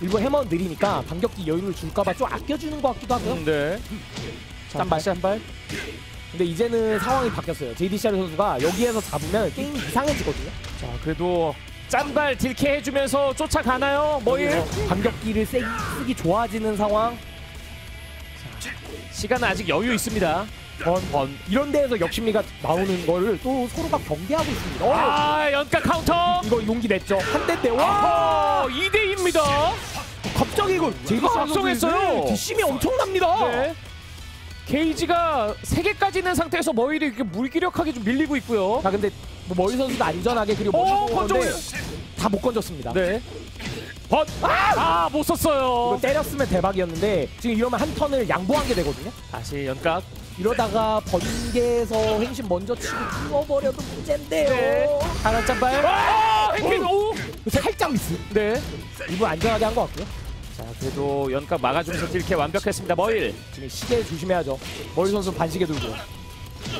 일부 해머 느리니까 반격기 여유를 줄까봐 좀 아껴주는 것 같기도 하고요. 음, 네. 자, 한 발, 한 발. 근데 이제는 상황이 바뀌었어요. 제이디씨알 선수가 여기에서 잡으면 게임이 이상해지거든요. 자, 그래도 짠발 딜캐 해주면서 쫓아가나요? 머일? 반격기를 쓰기, 쓰기 좋아지는 상황. 자, 시간은 아직 여유 있습니다. 번, 번. 이런 데에서 역심리가 나오는 거를 또 서로가 경계하고 있습니다. 오! 아, 연가 카운터! 이거 용기 냈죠. 한 대 때. 와! 이 대 이입니다. 갑자기 이거 제가 압송했어요. 뒷심이 엄청납니다. 네. 게이지가 세 개까지 있는 상태에서 머일이 이렇게 물기력하게 좀 밀리고 있고요. 자, 근데 뭐 머일 선수도 안전하게 그리고 멋있는데 다 못 건졌습니다. 네. 번! 아! 아, 못 썼어요. 이거 때렸으면 대박이었는데 지금 이러면 한 턴을 양보한 게 되거든요. 다시 연각. 이러다가 번개에서 횡신 먼저 치고 죽어버려도 문제인데요. 네. 하나 짬발. 아, 횡신 오! 살짝 미스. 네. 일부 안전하게 한 것 같고요. 자, 그래도 연가 막아주면서 이렇게 완벽했습니다. 머일. 지금 시계 조심해야죠. 머일 선수 반시계 들고.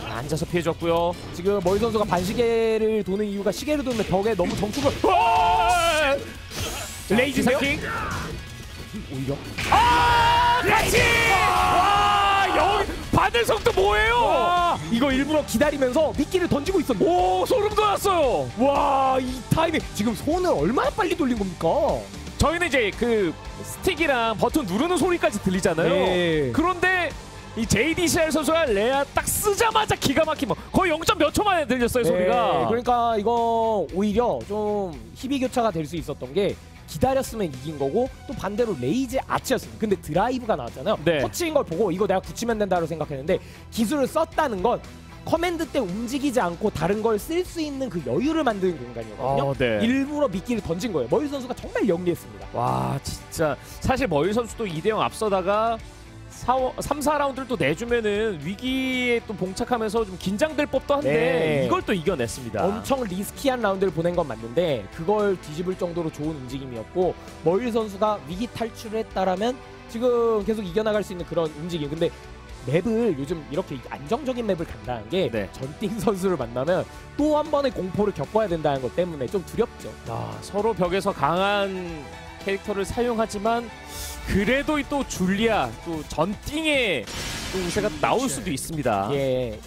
앉아서 피해줬고요. 지금 머일 선수가 반시계를 도는 이유가 시계를 도는 벽에 너무 정축을. 레이지 사킹. 오히려. 아! 같이! 받을 속도 뭐예요? 와, 이거 일부러 기다리면서 미끼를 던지고 있었는데. 오, 소름 돋았어요. 와, 이 타이밍 지금 손을 얼마나 빨리 돌린 겁니까? 저희는 이제 그 스틱이랑 버튼 누르는 소리까지 들리잖아요. 네. 그런데 이 제이디씨알 선수가 레아 딱 쓰자마자 기가 막히면 거의 영 점 몇 초 만에 들렸어요. 네, 소리가. 그러니까 이거 오히려 좀 희비 교차가 될 수 있었던 게 기다렸으면 이긴 거고, 또 반대로 레이즈 아치였습니다. 근데 드라이브가 나왔잖아요. 네. 터치인 걸 보고 이거 내가 굳히면 된다고 생각했는데 기술을 썼다는 건 커맨드 때 움직이지 않고 다른 걸 쓸 수 있는 그 여유를 만드는 공간이거든요. 아, 네. 일부러 미끼를 던진 거예요. 머일 선수가 정말 영리했습니다. 와, 진짜 사실 머일 선수도 이 대 영 앞서다가 삼, 사 라운드를 또 내주면은 위기에 또 봉착하면서 좀 긴장될 법도 한데 네. 이걸 또 이겨냈습니다. 엄청 리스키한 라운드를 보낸 건 맞는데 그걸 뒤집을 정도로 좋은 움직임이었고, 머일 선수가 위기 탈출을 했다라면 지금 계속 이겨나갈 수 있는 그런 움직임. 근데 맵을 요즘 이렇게 안정적인 맵을 간다는 게 네. 전띵 선수를 만나면 또 한 번의 공포를 겪어야 된다는 것 때문에 좀 두렵죠. 아, 서로 벽에서 강한 캐릭터를 사용하지만 그래도 또 줄리아, 또 전띵의 또 우세가 나올 수도 있습니다. 예,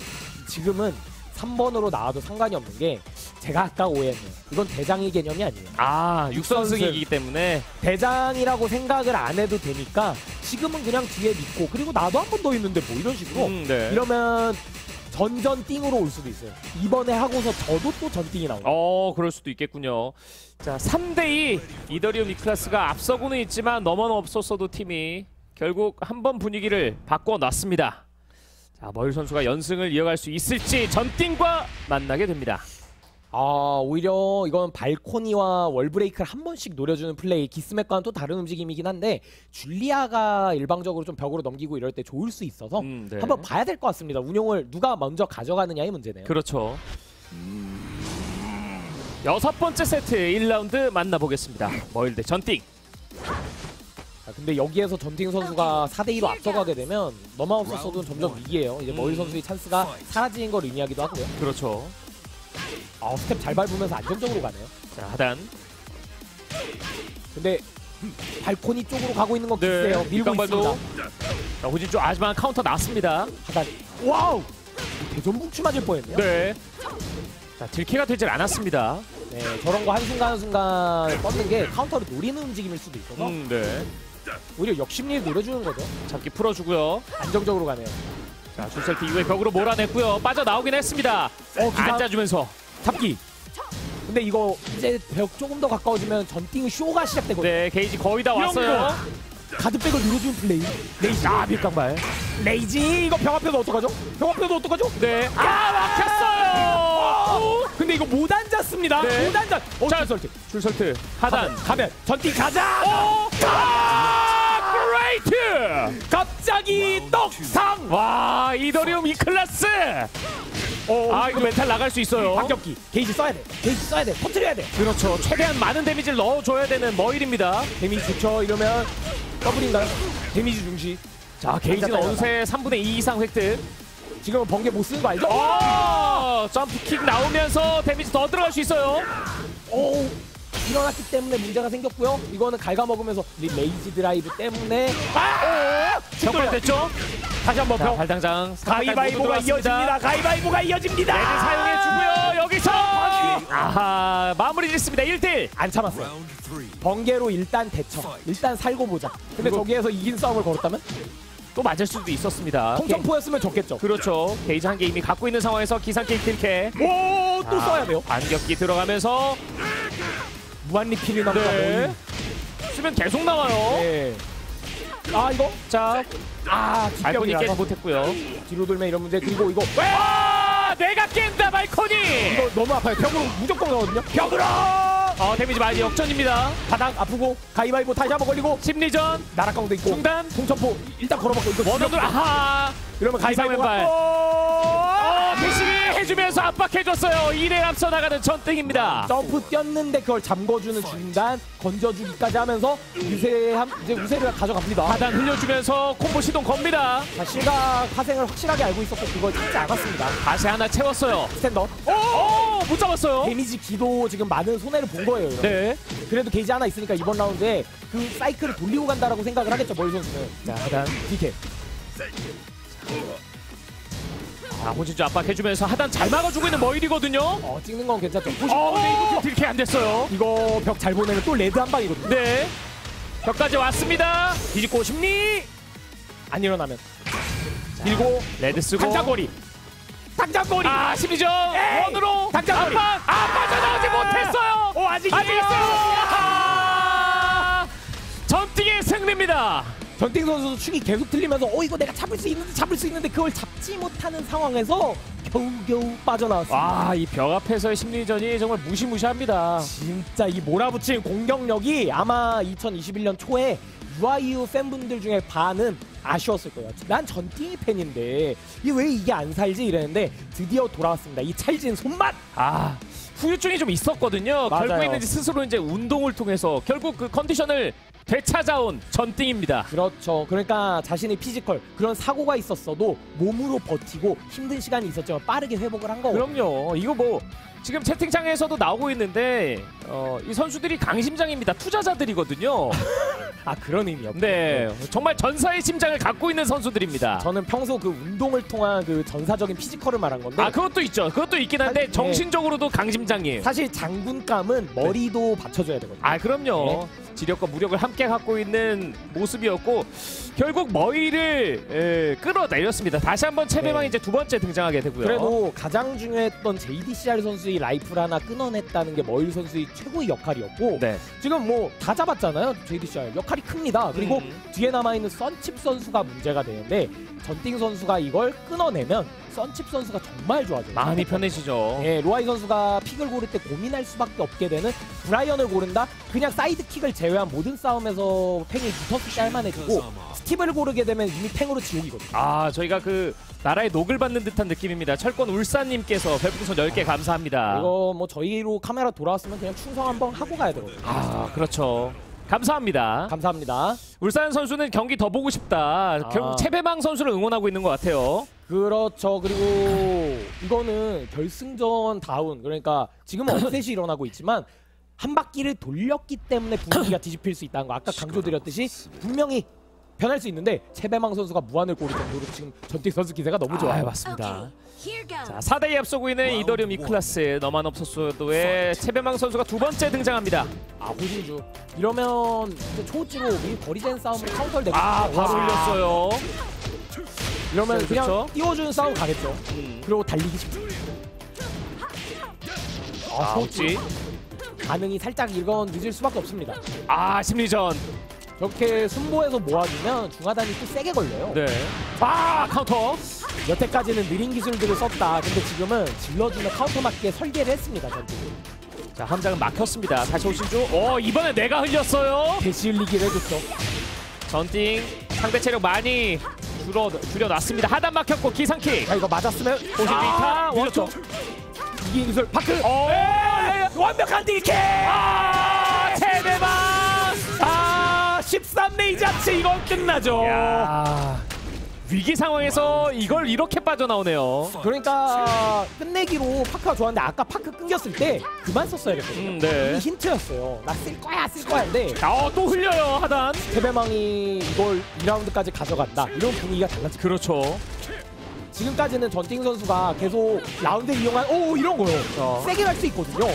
지금은 삼 번으로 나와도 상관이 없는 게 제가 아까 오해했네요. 이건 대장이 개념이 아니에요. 아, 육선승이기 때문에 대장이라고 생각을 안 해도 되니까 지금은 그냥 뒤에 믿고, 그리고 나도 한 번 더 있는데 뭐 이런 식으로 음, 네. 이러면 전전띵으로 올 수도 있어요. 이번에 하고서 저도 또 전띵이 나오죠. 어, 그럴 수도 있겠군요. 자, 삼 대 이 이더리움 이클라스가 앞서고는 있지만 너만 없었어도 팀이 결국 한번 분위기를 바꿔놨습니다. 자, 머일 선수가 연승을 이어갈 수 있을지 전띵과 만나게 됩니다. 아, 오히려 이건 발코니와 월브레이크를 한 번씩 노려주는 플레이, 기스맥과는 또 다른 움직임이긴 한데 줄리아가 일방적으로 좀 벽으로 넘기고 이럴 때 좋을 수 있어서 음, 네. 한번 봐야 될 것 같습니다. 운용을 누가 먼저 가져가느냐의 문제네요. 그렇죠. 여섯 번째 세트 일 라운드 만나보겠습니다. 머일 대 전띵. 아, 근데 여기에서 전팅 선수가 사 대 이로 앞서가게 되면 너만 없었어도 점점 위기예요. 이제 머일 선수의 찬스가 사라진 걸 의미하기도 하고요. 그렇죠. 아, 스텝 잘 밟으면서 안정적으로 가네요. 자, 하단. 근데 발코니 쪽으로 가고 있는 건 기세요. 네, 밀고 있습니다. 자, 호진 쪽 하지만 카운터 났습니다. 하단. 와우! 대전붕치 맞을 뻔했네요. 네. 자, 딜키가 되질 않았습니다. 네, 저런 거 한순간 한순간 뻗는 게 카운터를 노리는 움직임일 수도 있어서 음, 네. 오히려 역심리를 노려주는 거죠. 잡기 풀어주고요. 안정적으로 가네요. 자, 줄셀트 이후에 벽으로 몰아냈고요. 빠져나오긴 했습니다. 어, 앉아주면서 잡기. 근데 이거 이제 벽 조금 더 가까워지면 전띵 쇼가 시작되거든요. 네, 게이지 거의 다 왔어요. 가드백을 누르주는 플레이. 레이지. 아, 밀강발. 레이지. 이거 벽 앞에서 어떡하죠? 벽 앞에서 어떡하죠? 네. 아, 막혔어요. 오! 근데 이거 못 앉았습니다. 네. 못 앉았. 어, 줄설트. 줄설트. 하단. 가면. 전띵 가자. 오! 아! 그레이트. 갑자기 떡상. 와, 이더리움 이클라스. 오, 아, 이거 멘탈 나갈 수 있어요. 반격기. 게이지 써야 돼. 게이지 써야 돼. 터뜨려야 돼. 그렇죠. 최대한 많은 데미지를 넣어줘야 되는 머일입니다. 데미지 좋죠. 이러면 더블인가요? 데미지 중시. 자, 게이지는 어느새 삼분의 이 이상 획득. 지금은 번개 못 쓰는 거 알죠? 오! 점프킥 나오면서 데미지 더 들어갈 수 있어요. 오, 일어났기 때문에 문제가 생겼고요. 이거는 갉아먹으면서 레이지 드라이브 때문에 아! 벽발 됐죠? 다시 한번 벽. 발당장 가위바위보가 이어집니다. 가위바위보가 이어집니다. 레드 사용해주고요. 여기서 아하, 마무리 짓습니다. 일 대 일. 안 참았어요. 번개로 일단 대처. 일단 살고 보자. 근데 저기에서 이긴 싸움을 걸었다면? 또 맞을 수도 있었습니다. 통점포였으면 좋겠죠. 그렇죠. 게이지 한 개 이미 갖고 있는 상황에서 기상킥 딜캐. 오, 또 아, 써야 돼요. 반격기 들어가면서 무한리필이 나온다. 네. 쓰면 계속 나와요. 네. 아, 이거? 자, 아, 발코니 깨지 못했고요. 뒤로 돌면 이런 문제. 그리고 이거 와, 내가 깬다 발코니. 이거 너무 아파요. 벽으로 무조건 나오거든요. 벽으로. 어, 데미지 많이 역전입니다. 바닥 아프고 가위바위보 다시 한번 걸리고 심리전 나락강도 있고 중단 동점포 일단 걸어봤고 이거 원어들 아하. 이러면 가위바위보 어, 대신이 해주면서 압박해줬어요. 일 대 일 앞서 나가는 전등입니다. 점프 뛰었는데 그걸 잠궈주는 중단 건져주기까지 하면서 우세함, 이제 우세를 가져갑니다. 하단 흘려주면서 콤보 시동 겁니다. 자, 실각 파생을 확실하게 알고 있었고 그걸 찾지 않았습니다. 다시 하나 채웠어요. 스탠더. 오! 못 잡았어요. 데미지 기도 지금 많은 손해를 본 거예요. 이런. 네. 그래도 게이지 하나 있으니까 이번 라운드에 그 사이클을 돌리고 간다라고 생각을 하겠죠. 머일 선수는. 자, 하단 디케. 자, 호진주 압박해주면서 하단 잘 막아주고 있는 머일이거든요. 어, 찍는 건 괜찮죠. 어, 이거 딜캐 안 됐어요. 이거 벽 잘 보내면 또 레드 한 방이거든요. 네. 벽까지 왔습니다. 뒤집고 심리. 안 일어나면. 자, 밀고 레드 쓰고. 당장거리. 당장거리. 아, 심리전. 원으로. 당장거리. 압박. 아, 빠져나오지 못했어요. 오, 아직 아직 있어요. 전띵의 승리입니다. 전띵 선수도 축이 계속 틀리면서 어, 이거 내가 잡을 수 있는데 잡을 수 있는데 그걸 잡지 못하는 상황에서 겨우겨우 빠져나왔습니다. 아, 이 벽 앞에서의 심리전이 정말 무시무시합니다. 진짜 이 몰아붙인 공격력이 아마 이천이십일 년 초에 유아이유 팬분들 중에 반은 아쉬웠을 거예요. 난 전띵이 팬인데 이 왜 이게 안 살지 이랬는데 드디어 돌아왔습니다. 이 찰진 손맛! 아, 후유증이 좀 있었거든요. 맞아요. 결국에는 스스로 이제 운동을 통해서 결국 그 컨디션을 되찾아온 전띵입니다. 그렇죠. 그러니까 자신의 피지컬 그런 사고가 있었어도 몸으로 버티고 힘든 시간이 있었지만 빠르게 회복을 한 거고. 그럼요. 이거 뭐 지금 채팅창에서도 나오고 있는데 어, 이 선수들이 강심장입니다. 투자자들이거든요. 아, 그런 의미였군요. 네, 정말 전사의 심장을 갖고 있는 선수들입니다. 저는 평소 그 운동을 통한 그 전사적인 피지컬을 말한 건데. 아, 그것도 있죠. 그것도 있긴 한데 사실, 정신적으로도 강심장이에요. 사실 장군감은 머리도 네. 받쳐줘야 되거든요. 아, 그럼요. 네. 지력과 무력을 함께 갖고 있는 모습이었고 결국 머일을 에, 끌어내렸습니다. 다시 한번 체베망이 네. 이제 두 번째 등장하게 되고요. 그래도 가장 중요했던 제이디씨알 선수의 라이프를 하나 끊어냈다는 게 머일 선수의 최고의 역할이었고 네. 지금 뭐 다 잡았잖아요. 제이디씨알 역할이 큽니다. 그리고 음. 뒤에 남아있는 선칩 선수가 문제가 되는데 전띵 선수가 이걸 끊어내면 선칩 선수가 정말 좋아져요. 많이 편해지죠. 네, 로하이 선수가 픽을 고를 때 고민할 수밖에 없게 되는 브라이언을 고른다? 그냥 사이드킥을 제외한 모든 싸움에서 팽이 두텁게 짤만해지고 스티브를 고르게 되면 이미 팽으로 지옥이거든요. 아, 저희가 그 나라의 녹을 받는 듯한 느낌입니다. 철권 울산님께서 별풍선 열 개 감사합니다. 이거 뭐 저희로 카메라 돌아왔으면 그냥 충성 한번 하고 가야 되거든요. 아, 그렇죠. 감사합니다. 감사합니다. 울산 선수는 경기 더 보고 싶다. 아. 결국 체베망 선수를 응원하고 있는 것 같아요. 그렇죠. 그리고 이거는 결승전 다운. 그러니까 지금은 업셋이 일어나고 있지만 한 바퀴를 돌렸기 때문에 분위기가 뒤집힐 수 있다는 거 아까 강조드렸듯이 분명히 변할 수 있는데 체베망 선수가 무한을 고를 정도로 지금 전팅 선수 기세가 너무 좋아요. 아, 맞습니다. 자, 사 대 이 앞서고 있는 이더리움 이클라스 너만 없었어도의 체베망 선수가 두 번째 등장합니다. 아, 호신주 이러면 초호치로 미리 거리젠 싸움으로 카운터를 내고 아, 바로 올렸어요. 이러면 그렇죠? 그냥 띄워주는 싸움 가겠죠. 음. 그리고 달리기 쉽죠. 아, 초호치 반응이 살짝 이건 늦을 수밖에 없습니다. 아, 심리전 이렇게 순보에서 모아주면 중하단이 또 세게 걸려요. 네. 아, 카운터! 여태까지는 느린 기술들을 썼다. 근데 지금은 질러주는 카운터 맞게 설계를 했습니다. 전투를. 자, 함장은 막혔습니다. 다시 오신주. 어, 이번에 내가 흘렸어요. 대시 흘리기를 해줬죠. 전팅 상대 체력 많이 줄어, 줄여놨습니다. 하단 막혔고 기상킥. 자, 이거 맞았으면 오신주 이 타 원초. 이긴 기술 파크. 어, 에이, 에이, 완벽한 딜킥! 아, 체베망! 십삼 레이 자체 이건 끝나죠. 야, 위기 상황에서 이걸 이렇게 빠져나오네요. 그러니까 끝내기로 파크가 좋았는데 아까 파크 끊겼을 때 그만 썼어야 됐거든요. 음, 네. 이게 힌트였어요. 나 쓸 거야 쓸 거야 근데 어, 또 흘려요. 하단 체베망이 이걸 이 라운드까지 가져간다 이런 분위기가 달라지. 그렇죠. 지금까지는 전팅 선수가 계속 라운드 이용한 오 이런 거요. 그렇죠. 세게 갈 수 있거든요.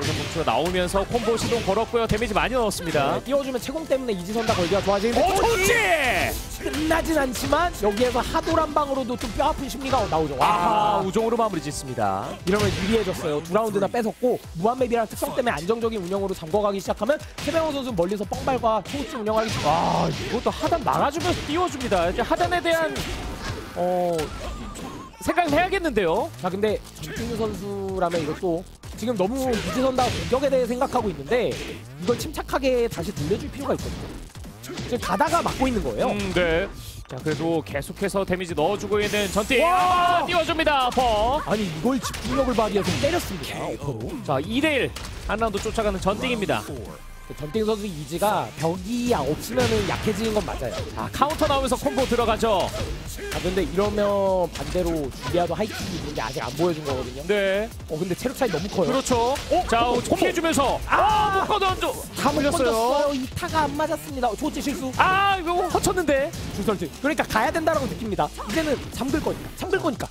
멈추어 나오면서 콤보 시동 걸었고요. 데미지 많이 넣었습니다. 네, 띄워주면 채공 때문에 이지선다 걸기가 좋아지는데 오, 좋지! 끝나진 않지만 여기에서 하도란 방으로도 또 뼈아픈 심리가 나오죠. 아, 우종으로 마무리 짓습니다. 이러면 유리해졌어요. 두 라운드 다 뺏었고 무한맵이랑 특성 때문에 안정적인 운영으로 잠궈가기 시작하면 최병호 선수 멀리서 뻥발과 초우치 운영하기 시작. 아, 이것도 하단 막아주면서 띄워줍니다. 이제 하단에 대한 어... 생각을 해야겠는데요. 자, 근데 전진우 선수라면 이것도 지금 너무 이지선다 공격에 대해 생각하고 있는데 이걸 침착하게 다시 돌려줄 필요가 있거든요. 지금 가다가 막고 있는 거예요. 음, 네. 자, 그래도 계속해서 데미지 넣어주고 있는 전팅. 와! 띄워줍니다. 어퍼. 아니, 이걸 집중력을 발휘해서 때렸습니다. 어퍼로. 자, 이 대 일. 한 라운드 쫓아가는 전팅입니다. 전팅 선수 이지가 벽이 없으면은 약해지는 건 맞아요. 자, 카운터 나오면서 콤보 들어가죠. 아, 근데 이러면 반대로 줄리아도 하이킥이 있는게 아직 안 보여준 거거든요. 네. 어, 근데 체력 차이 너무 커요. 그렇죠. 어? 자, 피해주면서 아, 묶어 던져. 다 물렸어요. 이 타가 안 맞았습니다. 조치 실수. 아, 이거 허쳤는데. 줄설지. 그러니까 가야 된다라고 느낍니다. 이제는 잠글 거니까. 잠글 거니까.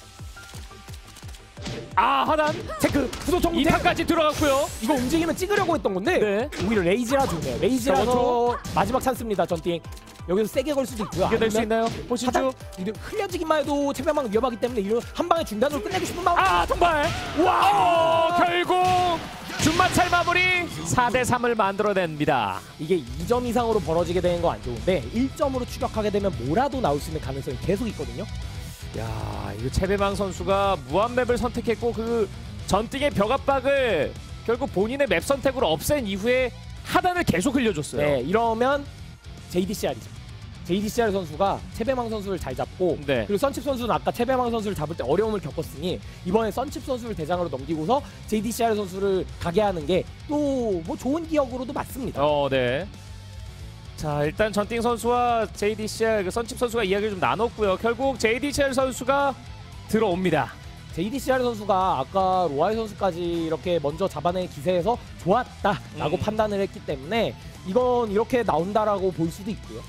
아, 하단 체크 구속정리 이 타까지 들어갔고요. 이거 움직이면 찍으려고 했던 건데 네. 오히려 레이지라 좋네요. 레이지라서 마지막 찬스입니다. 전띵 여기서 세게 걸 수도 있고요. 이겨낼 수 있나요? 보시죠. 흘려지기만 해도 체배망은 위험하기 때문에 이런 한 방에 중단으로 끝내고 싶은 마음. 아, 정말. 와, 어, 결국 준마찰 마무리 사 대 삼을 만들어냅니다. 이게 이 점 이상으로 벌어지게 되는 거 안 좋은데 일 점으로 추격하게 되면 뭐라도 나올 수 있는 가능성이 계속 있거든요. 야, 이거 체베망 선수가 무한맵을 선택했고 그 전띵의 벽압박을 결국 본인의 맵 선택으로 없앤 이후에 하단을 계속 흘려줬어요. 네, 이러면 제이디씨알이죠. 제이디씨알 선수가 체베망 선수를 잘 잡고 네. 그리고 선칩 선수는 아까 체베망 선수를 잡을 때 어려움을 겪었으니 이번에 선칩 선수를 대장으로 넘기고서 제이디씨알 선수를 가게 하는 게 또 뭐 좋은 기억으로도 맞습니다. 어, 네. 자, 일단 전팅 선수와 제이디씨알, 선칩 선수가 이야기를 좀 나눴고요. 결국 제이디씨알 선수가 들어옵니다. 제이디씨알 선수가 아까 로하이 선수까지 이렇게 먼저 잡아낸 기세에서 좋았다라고 음. 판단을 했기 때문에 이건 이렇게 나온다라고 볼 수도 있고요.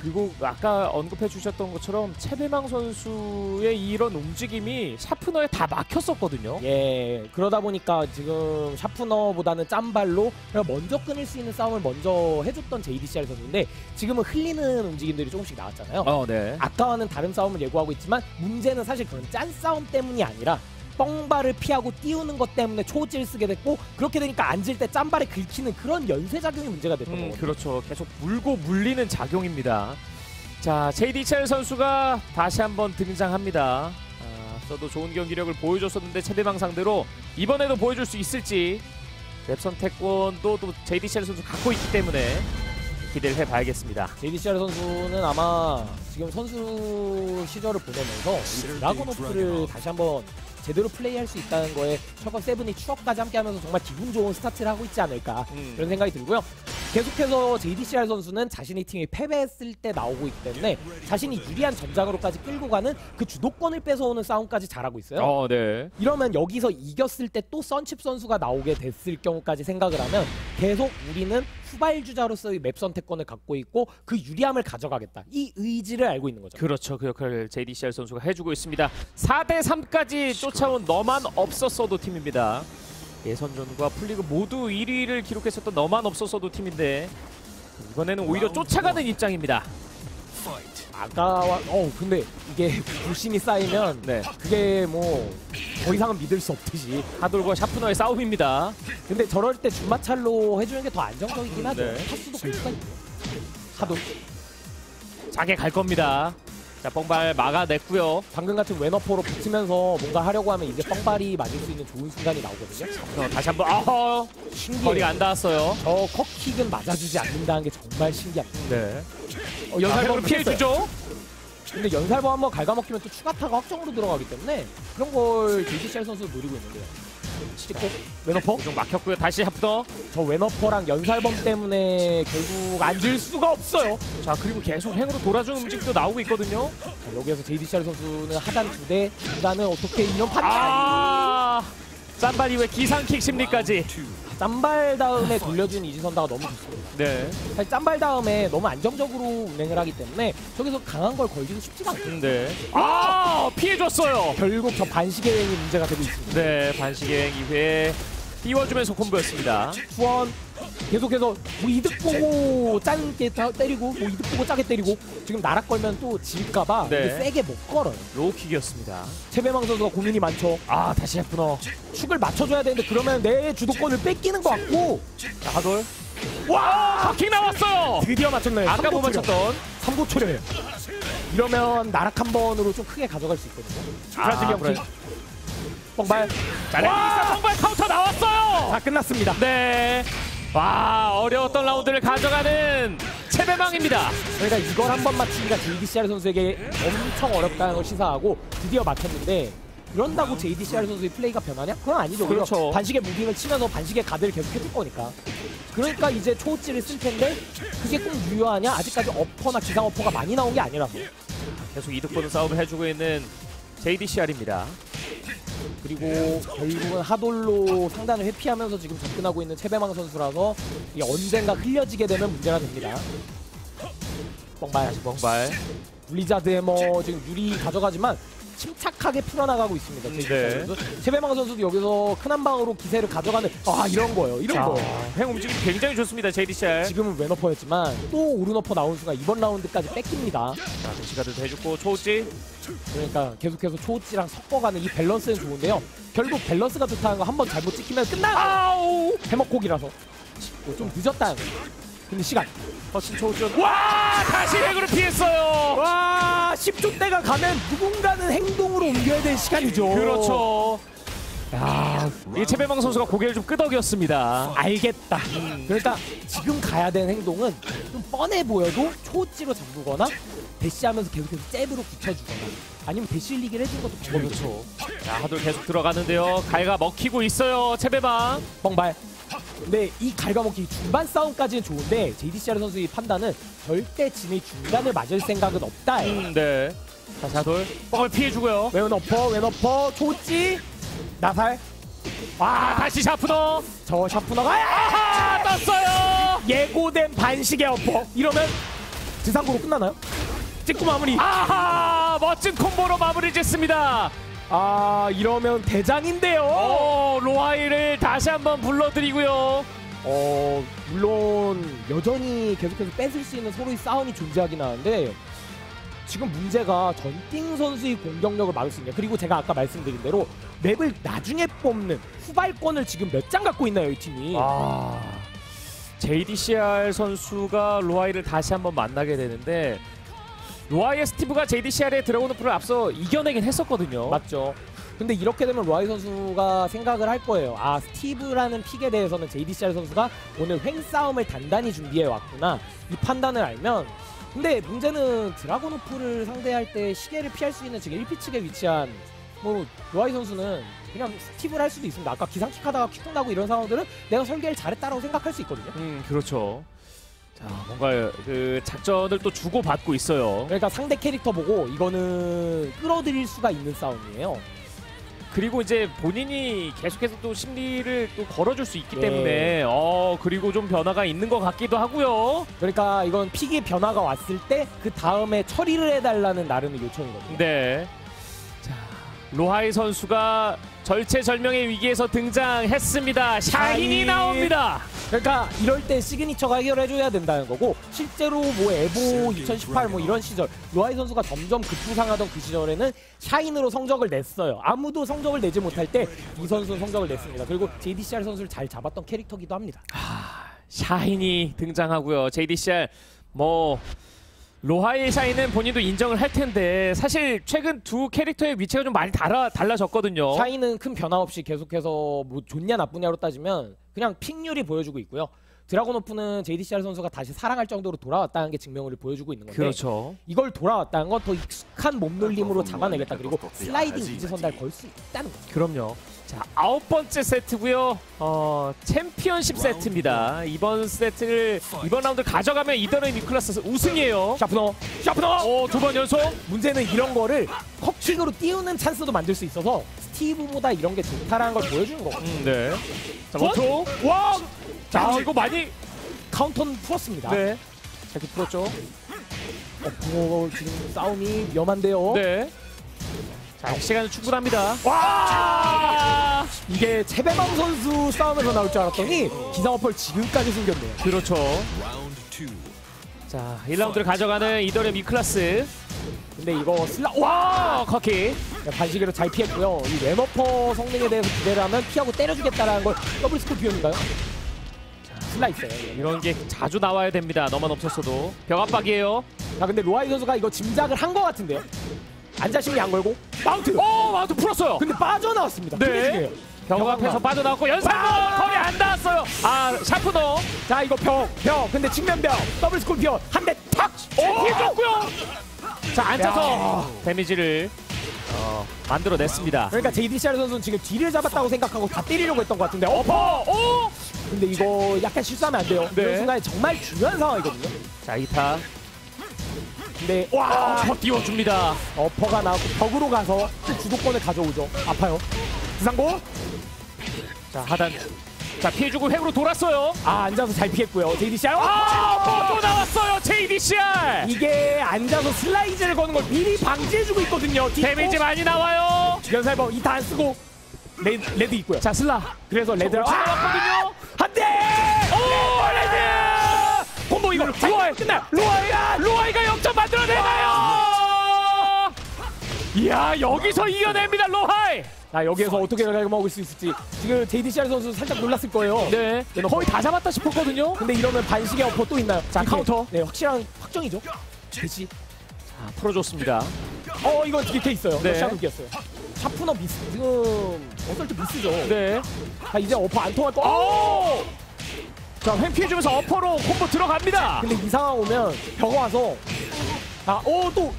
그리고 아까 언급해 주셨던 것처럼 체베망 선수의 이런 움직임이 샤프너에 다 막혔었거든요. 예, 그러다 보니까 지금 샤프너보다는 짬발로 먼저 끊을 수 있는 싸움을 먼저 해줬던 제이디씨알 선수인데 지금은 흘리는 움직임들이 조금씩 나왔잖아요. 어, 네. 아까와는 다른 싸움을 예고하고 있지만 문제는 사실 그런 짠싸움 때문이 아니라 뻥발을 피하고 띄우는 것 때문에 초지를 쓰게 됐고 그렇게 되니까 앉을 때 짬발에 긁히는 그런 연쇄작용이 문제가 됐던 음, 거거든요. 그렇죠. 계속 물고 물리는 작용입니다. 자, 제이디씨알 선수가 다시 한번 등장합니다. 아, 저도 좋은 경기력을 보여줬었는데 체베망 상대로 이번에도 보여줄 수 있을지 맵 선택권도 또 제이디씨알 선수 갖고 있기 때문에 기대를 해봐야겠습니다. 제이디씨알 선수는 아마 지금 선수 시절을 보내면서 드라곤 오프를 다시 한번 제대로 플레이할 수 있다는 거에 철권 세븐이 추억까지 함께하면서 정말 기분 좋은 스타트를 하고 있지 않을까 음. 그런 생각이 들고요. 계속해서 제이디씨알 선수는 자신의 팀이 패배했을 때 나오고 있기 때문에 자신이 유리한 전장으로까지 끌고 가는 그 주도권을 뺏어오는 싸움까지 잘하고 있어요. 어, 네. 이러면 여기서 이겼을 때 또 선칩 선수가 나오게 됐을 경우까지 생각을 하면 계속 우리는 후발주자로서의 맵 선택권을 갖고 있고 그 유리함을 가져가겠다. 이 의지를 알고 있는 거죠. 그렇죠. 그 역할을 제이디씨알 선수가 해주고 있습니다. 사 대 삼까지 쫓아온 너만 없었어도 팀입니다. 예선전과 풀리그 모두 일 위를 기록했었던 너만 없었어도 팀인데 이번에는 오히려 쫓아가는 입장입니다. 아까와 어 근데 이게 불신이 쌓이면 네. 그게 뭐 더 이상은 믿을 수 없듯이 하돌과 샤프너의 싸움입니다. 근데 저럴 때 준마찰로 해주는 게 더 안정적이긴 하죠. 네. 타수도 크니까 하돌 자게 갈 겁니다. 자, 뻥발 막아냈고요. 방금 같은 웬어포로 붙으면서 뭔가 하려고 하면 이제 뻥발이 맞을 수 있는 좋은 순간이 나오거든요. 자, 다시 한번 어허! 신기해요. 거리가 안 닿았어요. 저 컵킥은 맞아주지 않는다는 게 정말 신기합니다. 네. 어, 연살범으로 피해주죠. 근데 연살범 한번 갉아먹히면 또 추가타가 확정으로 들어가기 때문에 그런 걸 제이디씨알 선수도 노리고 있는데요. 치고 웬어퍼 좀 막혔고요. 다시 샤프너. 저 웬어퍼랑 연살범 때문에 결국 앉을 수가 없어요. 자, 그리고 계속 행으로 돌아주는 움직임도 나오고 있거든요. 자, 여기에서 제이디씨알 선수는 하단 두 대, 중단은 어떻게 인연 판단? 아, 짬발 이후에 기상킥 심리까지. 짬발 다음에 돌려준 이지선다가 너무 좋습니다. 네. 사실 짬발 다음에 너무 안정적으로 운행을 하기 때문에 저기서 강한 걸 걸기도 쉽지가 않거든요. 네. 아, 피해줬어요. 결국 저 반시계행이 문제가 되고 있습니다. 네, 반시계행 이후에 띄워주면서 콤보였습니다. 투원 계속해서 뭐 이득 보고 짜게 때리고 뭐 이득 보고 짜게 때리고 지금 나락 걸면 또 질까봐 네. 세게 못 걸어요. 로우킥이었습니다. 체베망 선수가 고민이 많죠. 아, 다시 샤프너 축을 맞춰줘야 되는데 그러면 내 주도권을 뺏기는 것 같고 자, 하돌 와! 킥 나왔어요! 드디어 맞췄네요. 아까 못 맞췄던 삼보 초려예요. 이러면 나락 한 번으로 좀 크게 가져갈 수 있거든요. 브라질리아 브레 뻥발 잘했어. 뻥발 카운터 나왔어요. 다 끝났습니다. 네. 와, 어려웠던 라운드를 가져가는 체베망입니다. 저희가 이걸 한 번 맞추기가 제이디씨알 선수에게 엄청 어렵다는 걸 시사하고 드디어 맞췄는데 그런다고 제이디씨알 선수의 플레이가 변하냐? 그건 아니죠. 그렇죠. 반시계 무빙을 치면서 반시계 가드를 계속 해줄 거니까. 그러니까 이제 초호치를 쓸 텐데 그게 꼭 유효하냐? 아직까지 어퍼나 기상 어퍼가 많이 나온 게 아니라서. 계속 이득 보는 싸움을 해주고 있는 제이디씨알입니다. 그리고 결국은 하돌로 상단을 회피하면서 지금 접근하고 있는 체베망 선수라서 이게 언젠가 흘려지게 되면 문제가 됩니다. 뻥발 다시 뻥발 블리자드의 뭐 지금 유리 가져가지만 침착하게 풀어나가고 있습니다. 네. 선수. 체베망 선수도 여기서 큰 한 방으로 기세를 가져가는 아 이런 거예요. 이런 자, 거. 횡 움직임 굉장히 좋습니다. 제이디씨알. 지금은 왼어퍼였지만 또 오른어퍼 나온 순간 이번 라운드까지 뺏깁니다. 자, 대시가드도 해줬고 초호찌. 그러니까 계속해서 초호찌랑 섞어가는 이 밸런스는 좋은데요. 결국 밸런스가 좋다는 거 한 번 잘못 찍히면 끝나요. 해먹곡이라서 뭐 좀 늦었다. 근데 시간. 훨씬 초호찌였고. 와! 다시 핵으로 피했어요. 와! 십 초 때가 가면 누군가는 행동으로 옮겨야 될 시간이죠. 그렇죠. 야, 이 체베망 선수가 고개를 좀 끄덕였습니다. 알겠다. 그러니까 지금 가야 되는 행동은 좀 뻔해 보여도 초호찌로 잠그거나 대시하면서 계속해서 잽으로 붙여주거나 아니면 대실리기를 해준 것도 그렇죠. 자, 하돌 계속 들어가는데요. 갈가 먹히고 있어요. 체베망. 뻥발. 근데 이 갉아먹기 중반 싸움까지는 좋은데 제이디씨알 선수의 판단은 절대 진의 중간을 맞을 생각은 없다. 음, 네. 다시 하돌 뻥을 피해주고요. 왼어퍼 왼어퍼 초찌 나팔. 와, 다시 샤프너. 저 샤프너가 아하 떴어요. 예고된 반시계 어퍼. 이러면 지상구로 끝나나요? 찍고 마무리. 아하, 멋진 콤보로 마무리 짓습니다. 아, 이러면 대장인데요. 오, 로하이를 다시 한번 불러드리고요. 어, 물론 여전히 계속해서 뺏을 수 있는 서로의 싸움이 존재하긴 하는데 지금 문제가 전띵 선수의 공격력을 막을 수 있냐. 그리고 제가 아까 말씀드린 대로 맵을 나중에 뽑는 후발권을 지금 몇 장 갖고 있나요, 이 팀이. 아, 제이디씨알 선수가 로하이를 다시 한번 만나게 되는데 로하이의 스티브가 제이디씨알의 드라곤 오프를 앞서 이겨내긴 했었거든요. 맞죠. 근데 이렇게 되면 로하이 선수가 생각을 할 거예요. 아, 스티브라는 픽에 대해서는 제이디씨알 선수가 오늘 횡싸움을 단단히 준비해왔구나, 이 판단을 알면. 근데 문제는 드라곤 오프를 상대할 때 시계를 피할 수 있는 지금 일 피 측에 위치한 뭐 로하이 선수는 그냥 스티브를 할 수도 있습니다. 아까 기상킥 하다가 킥 나고 이런 상황들은 내가 설계를 잘했다라고 생각할 수 있거든요. 음, 그렇죠. 자, 뭔가 그 작전을 또 주고받고 있어요. 그러니까 상대 캐릭터 보고 이거는 끌어들일 수가 있는 싸움이에요. 그리고 이제 본인이 계속해서 또 심리를 또 걸어줄 수 있기 네. 때문에 어, 그리고 좀 변화가 있는 것 같기도 하고요. 그러니까 이건 픽의 변화가 왔을 때 그 다음에 처리를 해달라는 나름의 요청이거든요. 네. 자, 로하이 선수가 절체절명의 위기에서 등장했습니다. 샤인이 나옵니다. 그러니까 이럴 때 시그니처가 해결해줘야 된다는 거고, 실제로 뭐 에보 이천십팔 뭐 이런 시절 로하이 선수가 점점 급부상하던 그 시절에는 샤인으로 성적을 냈어요. 아무도 성적을 내지 못할 때 이 선수는 성적을 냈습니다. 그리고 제이디씨알 선수를 잘 잡았던 캐릭터기도 합니다. 하, 샤인이 등장하고요. 제이디씨알 뭐 로하이의 샤인은 본인도 인정을 할 텐데 사실 최근 두 캐릭터의 위치가 좀 많이 달라, 달라졌거든요. 샤인은 큰 변화 없이 계속해서 뭐 좋냐 나쁘냐로 따지면 그냥 픽률이 보여주고 있고요. 드라곤 오프는 제이디씨알 선수가 다시 사랑할 정도로 돌아왔다는 게 증명을 보여주고 있는 건데, 그렇죠. 이걸 돌아왔다는 건 더 익숙한 몸놀림으로 잡아내겠다, 그리고 슬라이딩 이지 선달 걸 수 있다는 거죠. 그럼요. 자, 아홉 번째 세트고요. 어, 챔피언십 세트입니다. 이번 세트를 이번 라운드 가져가면 이더리움 이클라스 우승이에요. 샤프너, 샤프너. 어, 두 번 연속. 문제는 이런 거를 컵킥으로 띄우는 찬스도 만들 수 있어서 스티브보다 이런 게 좋다라는 걸 보여주는 거고. 음, 네. 자, 원투. 와. 자, 이거 많이 카운터는 풀었습니다. 네. 자, 이렇게 풀었죠. 어, 뭐, 지금 싸움이 위험한데요. 네. 자, 시간은 충분합니다. 와! 이게 체베망 선수 싸움에서 나올 줄 알았더니 기상어펄 지금까지 숨겼네요. 그렇죠. 자, 일 라운드를 가져가는 이더리움 이클라스. 근데 이거 슬라... 와! 커키! 반시계로 잘 피했고요. 이 웨머퍼 성능에 대해서 기대를 하면 피하고 때려주겠다라는 걸 더블 스쿨 비용인가요? 슬라이스예요. 이런 게 자주 나와야 됩니다. 너만 없었어도. 벽 압박이에요. 자, 근데 로하이 선수가 이거 짐작을 한 것 같은데요? 안자심이 안 걸고 마운트! 오, 마운트 풀었어요! 근데 빠져나왔습니다. 네. 벽 앞에서 빠져나왔고 연상도 거의 안 닿았어요. 아, 샤프너. 자, 이거 벽, 벽. 근데 측면벽. 더블 스콜피언 한 대 탁! 피해줬고요. 자, 앉아서 야. 데미지를 어, 만들어냈습니다. 그러니까 제이디씨알 선수는 지금 뒤를 잡았다고 생각하고 다 때리려고 했던 것 같은데 어퍼! 오! 근데 이거 약간 실수하면 안 돼요. 네. 이런 순간에 정말 중요한 상황이거든요. 자, 이타. 네, 와! 어, 띄워줍니다. 어퍼가 나왔고 벽으로 가서 주도권을 가져오죠. 아파요. 부상고. 자, 하단. 자, 피해주고 횡으로 돌았어요. 아, 앉아서 잘 피했고요. 제이디씨알. 아, 어퍼 또 나왔어요. 제이디씨알. 이게 앉아서 슬라이즈를 거는 걸 미리 방지해주고 있거든요. 뒷고. 데미지 많이 나와요. 연살범 이타 안 쓰고 레, 레드 있고요. 자, 슬라. 그래서 레드를 왔거든요. 한 대! 오, 레드! 콤보 이거 로하이 끝나. 로하이야, 로하이가 영 점 만들어내나요? 이야, 여기서 이겨냅니다 로하이. 자, 여기에서 어떻게 갈가먹을 수 있을지 지금 제이디씨알 선수 살짝 놀랐을 거예요. 네. 거의 다 잡았다 싶었거든요. 근데 이러면 반시계 어퍼 또 있나요? 자, 카운터. 네, 확실한 확정이죠. 돼지. 자, 풀어줬습니다. 어, 이건 이렇게 있어요. 네. 샤프 끼었어요. 샤프너 미스. 지금 어쩔 때 미스죠. 네. 자, 이제 어퍼 안 통할 거. 오! 자, 횡 피해주면서 어퍼로 콤보 들어갑니다. 근데 이 상황 오면 벽 와서 아, 오, 또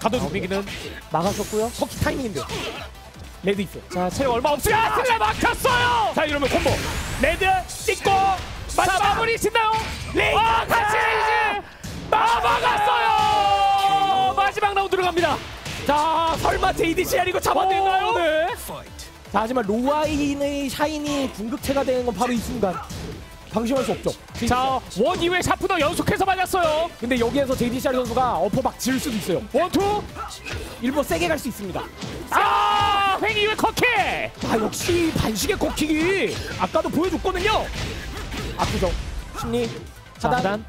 가둬주기는 막았었고요. 석기 타이밍인데요. 레드 있어요. 자, 체력 얼마 없어요. 야, 슬라 막혔어요. 자, 이러면 콤보 레드 찍고 마지막 마무리 짓나요? 레이드 아, 같이 레이즈 아, 막았어요. 마지막 라운드 들어갑니다. 자, 설마 제이디씨알 이거 잡아내나요? 네. 자, 하지만 로하이의 샤인이 궁극체가 되는 건 바로 이 순간. 방심할 수 없죠. 자, 원 이후에 샤프너 연속해서 맞았어요. 근데 여기에서 제이디씨알 선수가 어퍼 막 지을 수도 있어요. 원, 투! 일부러 세게 갈 수 있습니다. 아! 횡 이후에 컷킥! 아, 역시 반식의 컷킥이 아까도 보여줬거든요. 아프죠. 심리, 차단. 차단.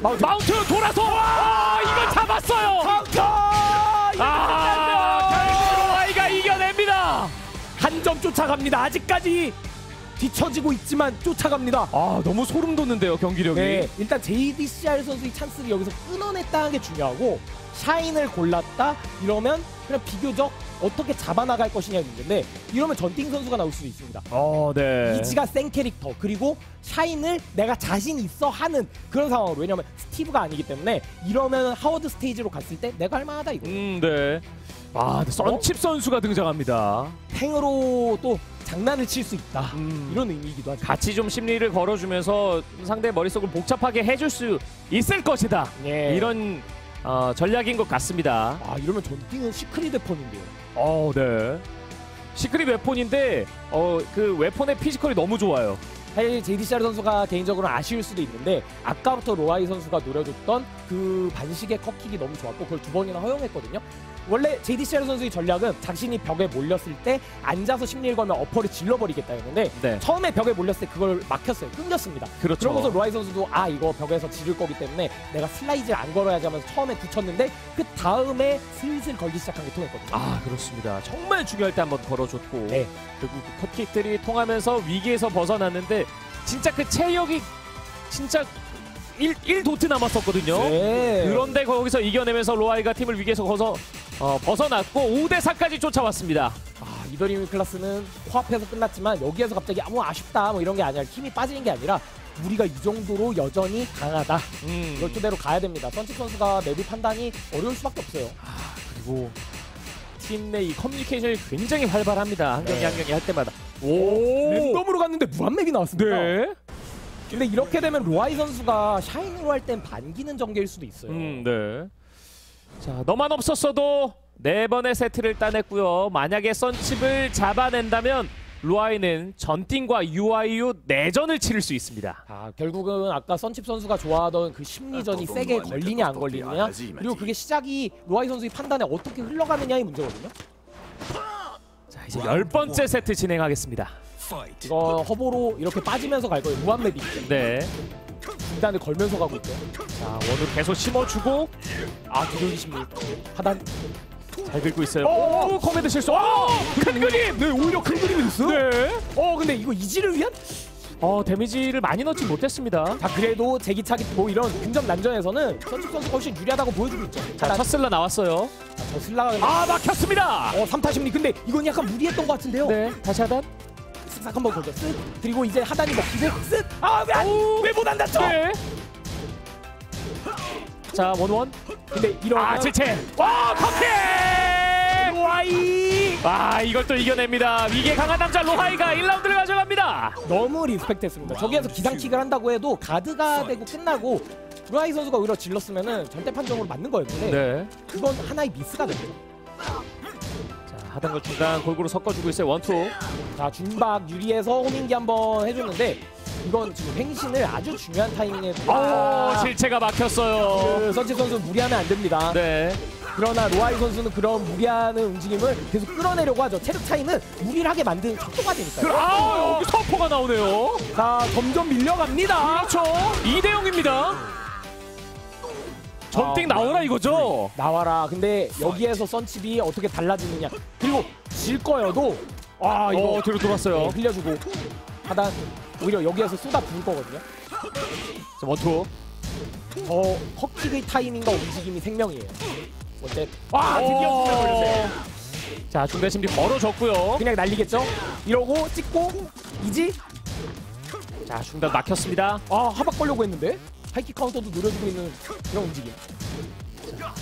마운트. 마운트 돌아서! 와! 아, 이걸 잡았어요! 카운터! 아! 로하이가 이겨냅니다. 한 점 쫓아갑니다. 아직까지 뒤처지고 있지만 쫓아갑니다. 아, 너무 소름 돋는데요, 경기력이. 네, 일단 제이디씨알 선수의 찬스를 여기서 끊어냈다는 게 중요하고, 샤인을 골랐다 이러면 그냥 비교적 어떻게 잡아나갈 것이냐는 문제인데, 이러면 전띵 선수가 나올 수도 있습니다. 어, 네. 이지가 센 캐릭터, 그리고 샤인을 내가 자신 있어 하는 그런 상황으로, 왜냐면 스티브가 아니기 때문에 이러면 하워드 스테이지로 갔을 때 내가 할 만하다 이거. 음, 네. 아, 선칩 선수가 등장합니다. 탱으로 또 장난을 칠 수 있다, 음, 이런 의미이기도 하죠. 같이 좀 심리를 걸어주면서 상대의 머릿속을 복잡하게 해줄 수 있을 것이다, 예, 이런 어, 전략인 것 같습니다. 아, 이러면 전띵은 시크릿 웨폰인데요. 어, 네. 시크릿 웨폰인데 어, 그 웨폰의 피지컬이 너무 좋아요. 사실 제이디씨알 선수가 개인적으로는 아쉬울 수도 있는데, 아까부터 로하이 선수가 노려줬던 그 반식의 컵킥이 너무 좋았고, 그걸 두 번이나 허용했거든요. 원래 제이디씨알 선수의 전략은 자신이 벽에 몰렸을 때 앉아서 심리를 걸면 어퍼를 질러버리겠다였는데, 네, 처음에 벽에 몰렸을 때 그걸 막혔어요. 끊겼습니다. 그렇죠. 그러고서 로하이 선수도 아, 이거 벽에서 지를 거기 때문에 내가 슬라이즈를 안 걸어야지 하면서 처음에 붙였는데, 그 다음에 슬슬 걸기 시작한 게 통했거든요. 아, 그렇습니다. 정말 중요할 때 한번 걸어줬고, 네, 결국 그 컵킥들이 통하면서 위기에서 벗어났는데, 진짜 그 체력이 진짜 일 도트 남았었거든요. 네. 그런데 거기서 이겨내면서 로하이가 팀을 위기에서 거서, 어, 벗어났고 오 대 사까지 쫓아왔습니다. 아, 이더리움 이클라스는 코앞에서 끝났지만 여기에서 갑자기 아무 아쉽다 뭐 이런 게 아니라, 힘이 빠지는 게 아니라 우리가 이 정도로 여전히 강하다, 음, 이걸 토대로 가야 됩니다. 선칩 선수가 맵의 판단이 어려울 수밖에 없어요. 아, 그리고 팀 내 이 커뮤니케이션이 굉장히 활발합니다. 한 경기 한 경기 할 때마다. 오, 랜덤으로 갔는데 무한맵이 나왔습니다. 네. 근데 이렇게 되면 로하이 선수가 샤인으로 할 땐 반기는 전개일 수도 있어요. 음, 네. 자, 너만 없었어도 네 번의 세트를 따냈고요. 만약에 선칩을 잡아낸다면 로하이는 전띵과 유아이유 내전을 치를 수 있습니다. 아, 결국은 아까 선칩 선수가 좋아하던 그 심리전이 세게 걸리냐 안 걸리냐, 그리고 그게 시작이 로하이 선수의 판단에 어떻게 흘러가느냐의 문제거든요. 자, 이제 열 번째 세트 진행하겠습니다. 이거 허보로 이렇게 빠지면서 갈 거예요. 무한맵이 있죠. 네. 진단을 걸면서 가고 있죠. 자, 원을 계속 심어주고, 아, 두들기 심리 하단 잘 긁고 있어요. 오, 코메드 실수. 오, 큰 그림. 네, 오히려 큰 그림이 됐어. 네. 어, 근데 이거 이지를 위한? 어, 데미지를 많이 넣지 못했습니다. 자, 그래도 제기차기 뭐 이런 근접 난전에서는 선수 선수가 훨씬 유리하다고 보여주고 있죠. 자, 첫 슬라 나왔어요. 자, 저 슬라가 아, 막혔습니다. 어, 삼타 심리. 근데 이건 약간 무리했던 것 같은데요. 네, 다시 하단. 싹 한번 걸죠. 쓱. 그리고 이제 하단이 먹히고 쓱. 아, 왜 못 앉았죠? 네. 자, 원원. 근데 이런. 아, 질체. 와, 컵킥! 로하이. 아, 이걸 또 이겨냅니다. 위기에 강한 남자 로하이가 일 라운드를 가져갑니다. 너무 리스펙트했습니다. 저기에서 기상킥을 한다고 해도 가드가 되고 끝나고, 로하이 선수가 오히려 질렀으면은 절대 판정으로 맞는 거였는데, 네, 그건 하나의 미스가 됩니다. 하단과 중간 골고루 섞어주고 있어요. 원투. 자, 준박 유리해서 호밍기 한번 해줬는데, 이건 지금 횡신을 아주 중요한 타이밍에. 아, 실체가 막혔어요. 그 선칩 선수 무리하면 안 됩니다. 네. 그러나 로하이 선수는 그런 무리하는 움직임을 계속 끌어내려고 하죠. 체력 차이는 무리를 하게 만드는 척도가 되니까요. 아, 여기 서포가 나오네요. 자, 점점 밀려갑니다. 그렇죠. 이 대 영입니다. 전띵 아, 나오라 이거죠? 나와라. 근데 여기에서 선칩이 어떻게 달라지느냐. 그리고 질 거여도 아, 이거 어, 뒤로 돌았어요. 네, 흘려주고 하단 오히려 여기에서 쏟아 부을 거거든요. 자, 원투. 저 컵킥의 타이밍과 움직임이 생명이에요. 어때? 와, 드디어 수면 걸렸어요. 자, 중대 심리 걸어줬고요. 그냥 날리겠죠? 이러고 찍고 이지. 자, 중단 막혔습니다. 아, 하박 걸려고 했는데? 하이킥 카운터도 노려주고 있는 그런 움직임. 자,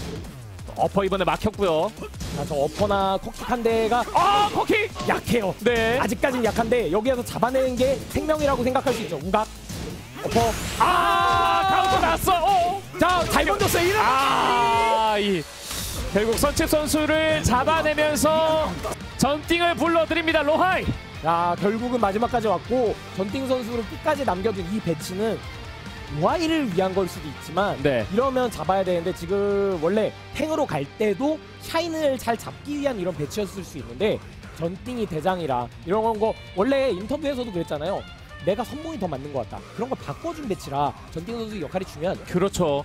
어퍼 이번에 막혔고요. 자, 저 어퍼나 콕킥 한 대가 아, 콕킥! 약해요. 네. 아직까지는 약한데 여기에서 잡아내는 게 생명이라고 생각할 수 있죠. 우각. 어퍼. 아, 아, 카운터 났어. 어. 자, 잘 던졌어요. 이런. 아, 이 결국 선칩 선수를 잡아내면서 전띵을 불러드립니다. 로하이. 야, 결국은 마지막까지 왔고 전띵 선수로 끝까지 남겨둔 이 배치는 로하이를 위한 걸 수도 있지만 네. 이러면 잡아야 되는데 지금 원래 탱으로 갈 때도 샤인을 잘 잡기 위한 이런 배치였을 수 있는데 전띵이 대장이라 이런 거 원래 인터뷰에서도 그랬잖아요. 내가 선봉이 더 맞는 것 같다. 그런 거 바꿔준 배치라 전띵 선수의 역할이 중요하죠. 그렇죠.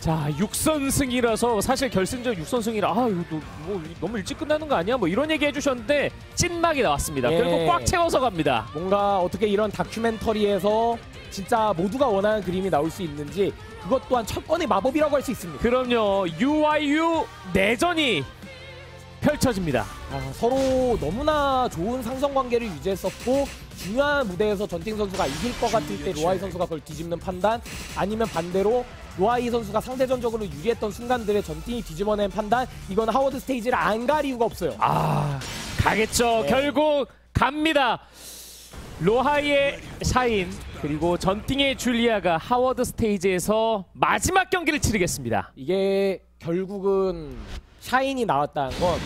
자, 육 선승이라서 사실 결승전 육 선승이라 아 이거 뭐 너무 일찍 끝나는 거 아니야? 뭐 이런 얘기 해주셨는데 찐막이 나왔습니다. 예. 결국 꽉 채워서 갑니다. 뭔가 어떻게 이런 다큐멘터리에서 진짜 모두가 원하는 그림이 나올 수 있는지 그것 또한 철권의 마법이라고 할 수 있습니다. 그럼요. 유아유 내전이 펼쳐집니다. 아, 서로 너무나 좋은 상성관계를 유지했었고 중요한 무대에서 전띵 선수가 이길 것 같을 때 로하이 선수가 그걸 뒤집는 판단 아니면 반대로 로하이 선수가 상대전적으로 유리했던 순간들의 전띵이 뒤집어낸 판단 이건 하워드 스테이지를 안 갈 이유가 없어요. 아 가겠죠. 네. 결국 갑니다. 로하이의 샤인 그리고 전띵의 줄리아가 하워드 스테이지에서 마지막 경기를 치르겠습니다. 이게 결국은 샤인이 나왔다는 건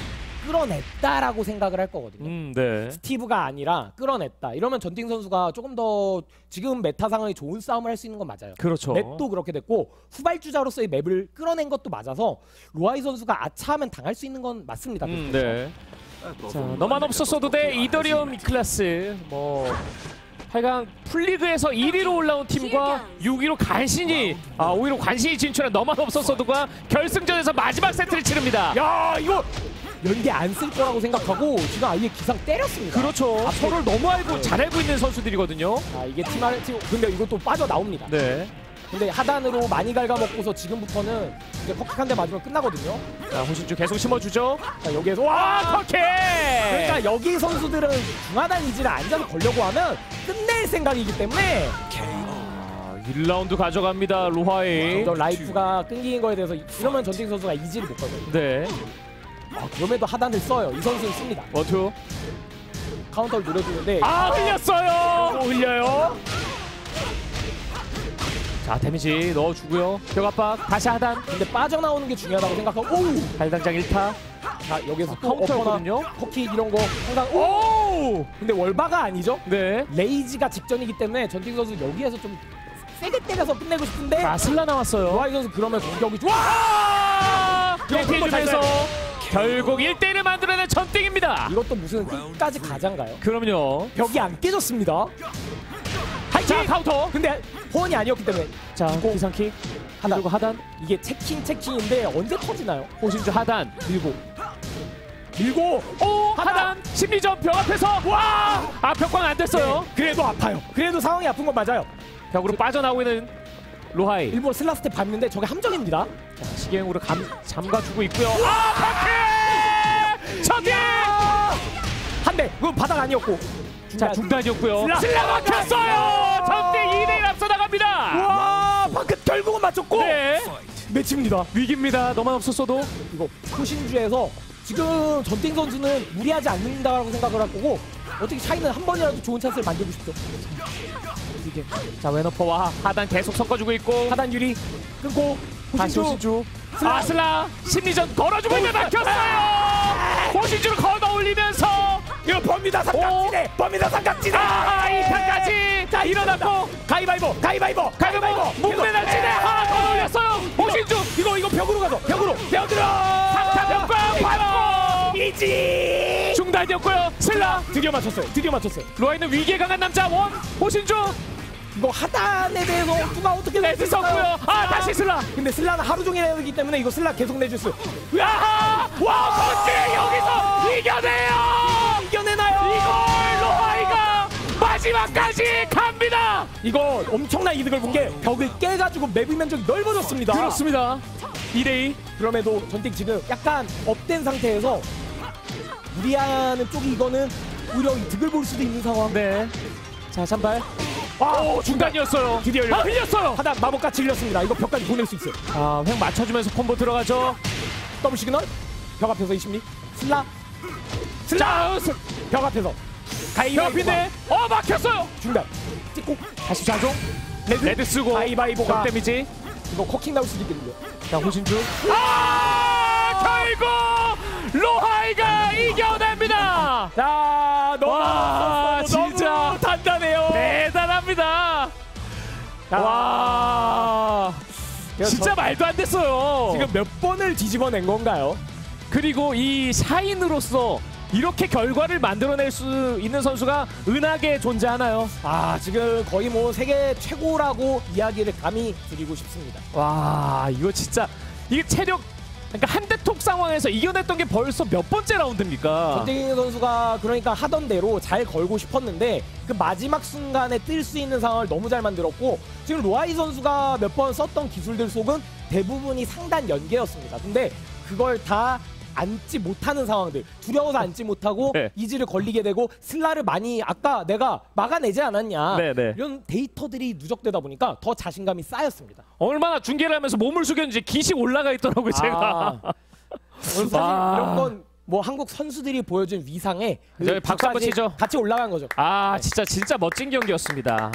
끌어냈다라고 생각을 할 거거든요. 음, 네. 스티브가 아니라 끌어냈다. 이러면 전띵 선수가 조금 더 지금 메타 상황이 좋은 싸움을 할 수 있는 건 맞아요. 그렇죠. 맵도 그렇게 됐고 후발주자로서의 맵을 끌어낸 것도 맞아서 로하이 선수가 아차하면 당할 수 있는 건 맞습니다. 음, 네. 자, 너만 없었어도 돼 이더리움 이클라스 뭐 팔강 풀리그에서 일 위로 올라온 팀과 육 위로 간신히 아 오 위로 간신히 진출한 너만 없었어도가 결승전에서 마지막 세트를 치릅니다. 야 이거 연계 안 쓸 거라고 생각하고 지금 아예 기상 때렸습니다. 그렇죠. 아, 서로를 너무 알고 잘 알고 있는 선수들이거든요. 아 이게 팀 안 팀 근데 이것도 빠져 나옵니다. 네. 근데 하단으로 많이 갉아먹고서 지금부터는 이제 컵킥 한 대 맞으면 끝나거든요. 자, 호신주 계속 심어주죠. 자, 여기에서 와! 컵킥! 그러니까 여기 선수들은 중하단 이지를 앉아서 걸려고 하면 끝낼 생각이기 때문에 아, 일 라운드 가져갑니다, 로하이. 더 라이프가 끊긴 거에 대해서 이러면 전띵 선수가 이지를 못 가거든요. 네. 아, 그럼에도 하단을 써요. 이 선수는 씁니다. 원투. 카운터를 노려주는데 아, 흘렸어요! 또 흘려요. 자, 데미지 넣어주고요. 벽압박 다시 하단. 근데 빠져나오는 게 중요하다고 생각하고 오우! 발당장 일 타. 자, 여기서 아, 또 어퍼거든요. 커킥 이런 거 항상 오우! 근데 월바가 아니죠? 네. 레이지가 직전이기 때문에 전팅 선수 여기에서 좀 세게 때려서 끝내고 싶은데 아, 슬라 나왔어요. 로하이 선수 그러면 공격이 좋아! 이렇게 해주면서 결국 일 대 일을 만들어낸 전팅입니다. 이것도 무슨 끝까지 가장가요? 그럼요. 벽이 안 깨졌습니다. 자, 카운터! 근데 호언이 아니었기 때문에 자, 기상킥 하단 그리고 하단 이게 체킹 체킹인데 언제 터지나요? 호신주 하단 밀고 밀고! 오! 하단! 하단. 심리전 벽 앞에서! 와! 아, 벽광 안 됐어요. 네. 그래도 아파요. 그래도 상황이 아픈 건 맞아요. 벽으로 저, 빠져나오고 있는 로하이 일부러 슬라스텝 밟는데 저게 함정입니다. 자, 시계형으로 감, 잠가주고 있고요. 와! 파켓! 저게! 한 대! 그건 바닥 아니었고 자, 중단이었고요. 슬라 막혔어요! 전대 이 대 일 앞서 나갑니다! 와, 방금 결국은 맞췄고! 네. 매치입니다. 위기입니다. 너만 없었어도. 이거 후신주에서 지금 전띵 선수는 무리하지 않는다고 생각을 할 거고 어떻게 샤인은 한 번이라도 좋은 찬스를 만들고 싶죠. 이게. 자, 웬어퍼와 하단 계속 섞어주고 있고 하단 유리 끊고 다시 호신주. 슬라. 아, 슬라! 심리전 걸어주고 오, 있는데 막혔어요! 호신주를 걸어 올리면서 이거 범위다 삼각지대! 범위다 삼각지대! 아, 이 탄까지! 자, 일어났고! 가위바위보! 가위바위보! 가위바위보! 목매달 지대! 하나 더 올렸어요! 호신주! 이거, 이거 벽으로 가서! 벽으로! 벽으로! 삼타 벽광! 밟고! 이지! 중단이었고요! 슬라! 드디어 맞췄어요! 드디어 맞췄어요! 로하이는 위기에 강한 남자! 원! 호신주! 이거 하단에 대해서 누가 어떻게 낼 수 있었고요! 아, 다시 슬라! 근데 슬라는 하루 종일 해야되기 때문에 이거 슬라 계속 내줄 수! 으아하! 와! 거치! 여기서 이겨내요! 이겨내나요? 이걸 로하이가 마지막까지 갑니다. 이거 엄청난 이득을 본 게 벽을 깨가지고 맵의 면적이 넓어졌습니다. 그렇습니다. 이 대 이. 그럼에도 전띵 지금 약간 업된 상태에서 무리하는 쪽이 이거는 오히려 득을 볼 수도 있는 상황. 네. 자, 산발. 와, 오, 중단이었어요. 드디어 아, 흘렸어요. 하다 마법같이 흘렸습니다. 이거 벽까지 보낼 수 있어요. 아, 횡 맞춰주면서 콤보 들어가죠. 더블 시그널. 벽 앞에서 이십리. 슬라. 슬라! 벽 앞에서 가위바위보가 어! 막혔어요! 중단! 찍고 다시 자종 레드, 레드 쓰고 가위바위보가 데미지 이거 코킹 나올 수도 있겠는데요. 자, 호신주 아! 결국 로하이가 이겨냅니다! 자, 너무 와, 진짜 말도 안 됐어요. 지금 몇 번을 뒤집어낸 건가요? 그리고 이 샤인으로서 이렇게 결과를 만들어낼 수 있는 선수가 은하계 존재하나요? 아, 지금 거의 뭐 세계 최고라고 이야기를 감히 드리고 싶습니다. 와, 이거 진짜 이게 체력, 그러니까 한 대톡 상황에서 이겨냈던 게 벌써 몇 번째 라운드입니까? 전태경 선수가 그러니까 하던 대로 잘 걸고 싶었는데 그 마지막 순간에 뜰 수 있는 상황을 너무 잘 만들었고, 지금 로하이 선수가 몇 번 썼던 기술들 속은 대부분이 상단 연계였습니다. 근데 그걸 다 앉지 못하는 상황들, 두려워서 앉지 못하고 네. 이지를 걸리게 되고 슬라를 많이 아까 내가 막아내지 않았냐, 네, 네. 이런 데이터들이 누적되다 보니까 더 자신감이 쌓였습니다. 얼마나 중계를 하면서 몸을 숙였는지 기식 올라가 있더라고요. 아, 제가 사실 아. 이런 건 뭐 한국 선수들이 보여준 위상에 박수 한번 치죠. 같이 올라간 거죠. 아, 네. 진짜 진짜 멋진 경기였습니다.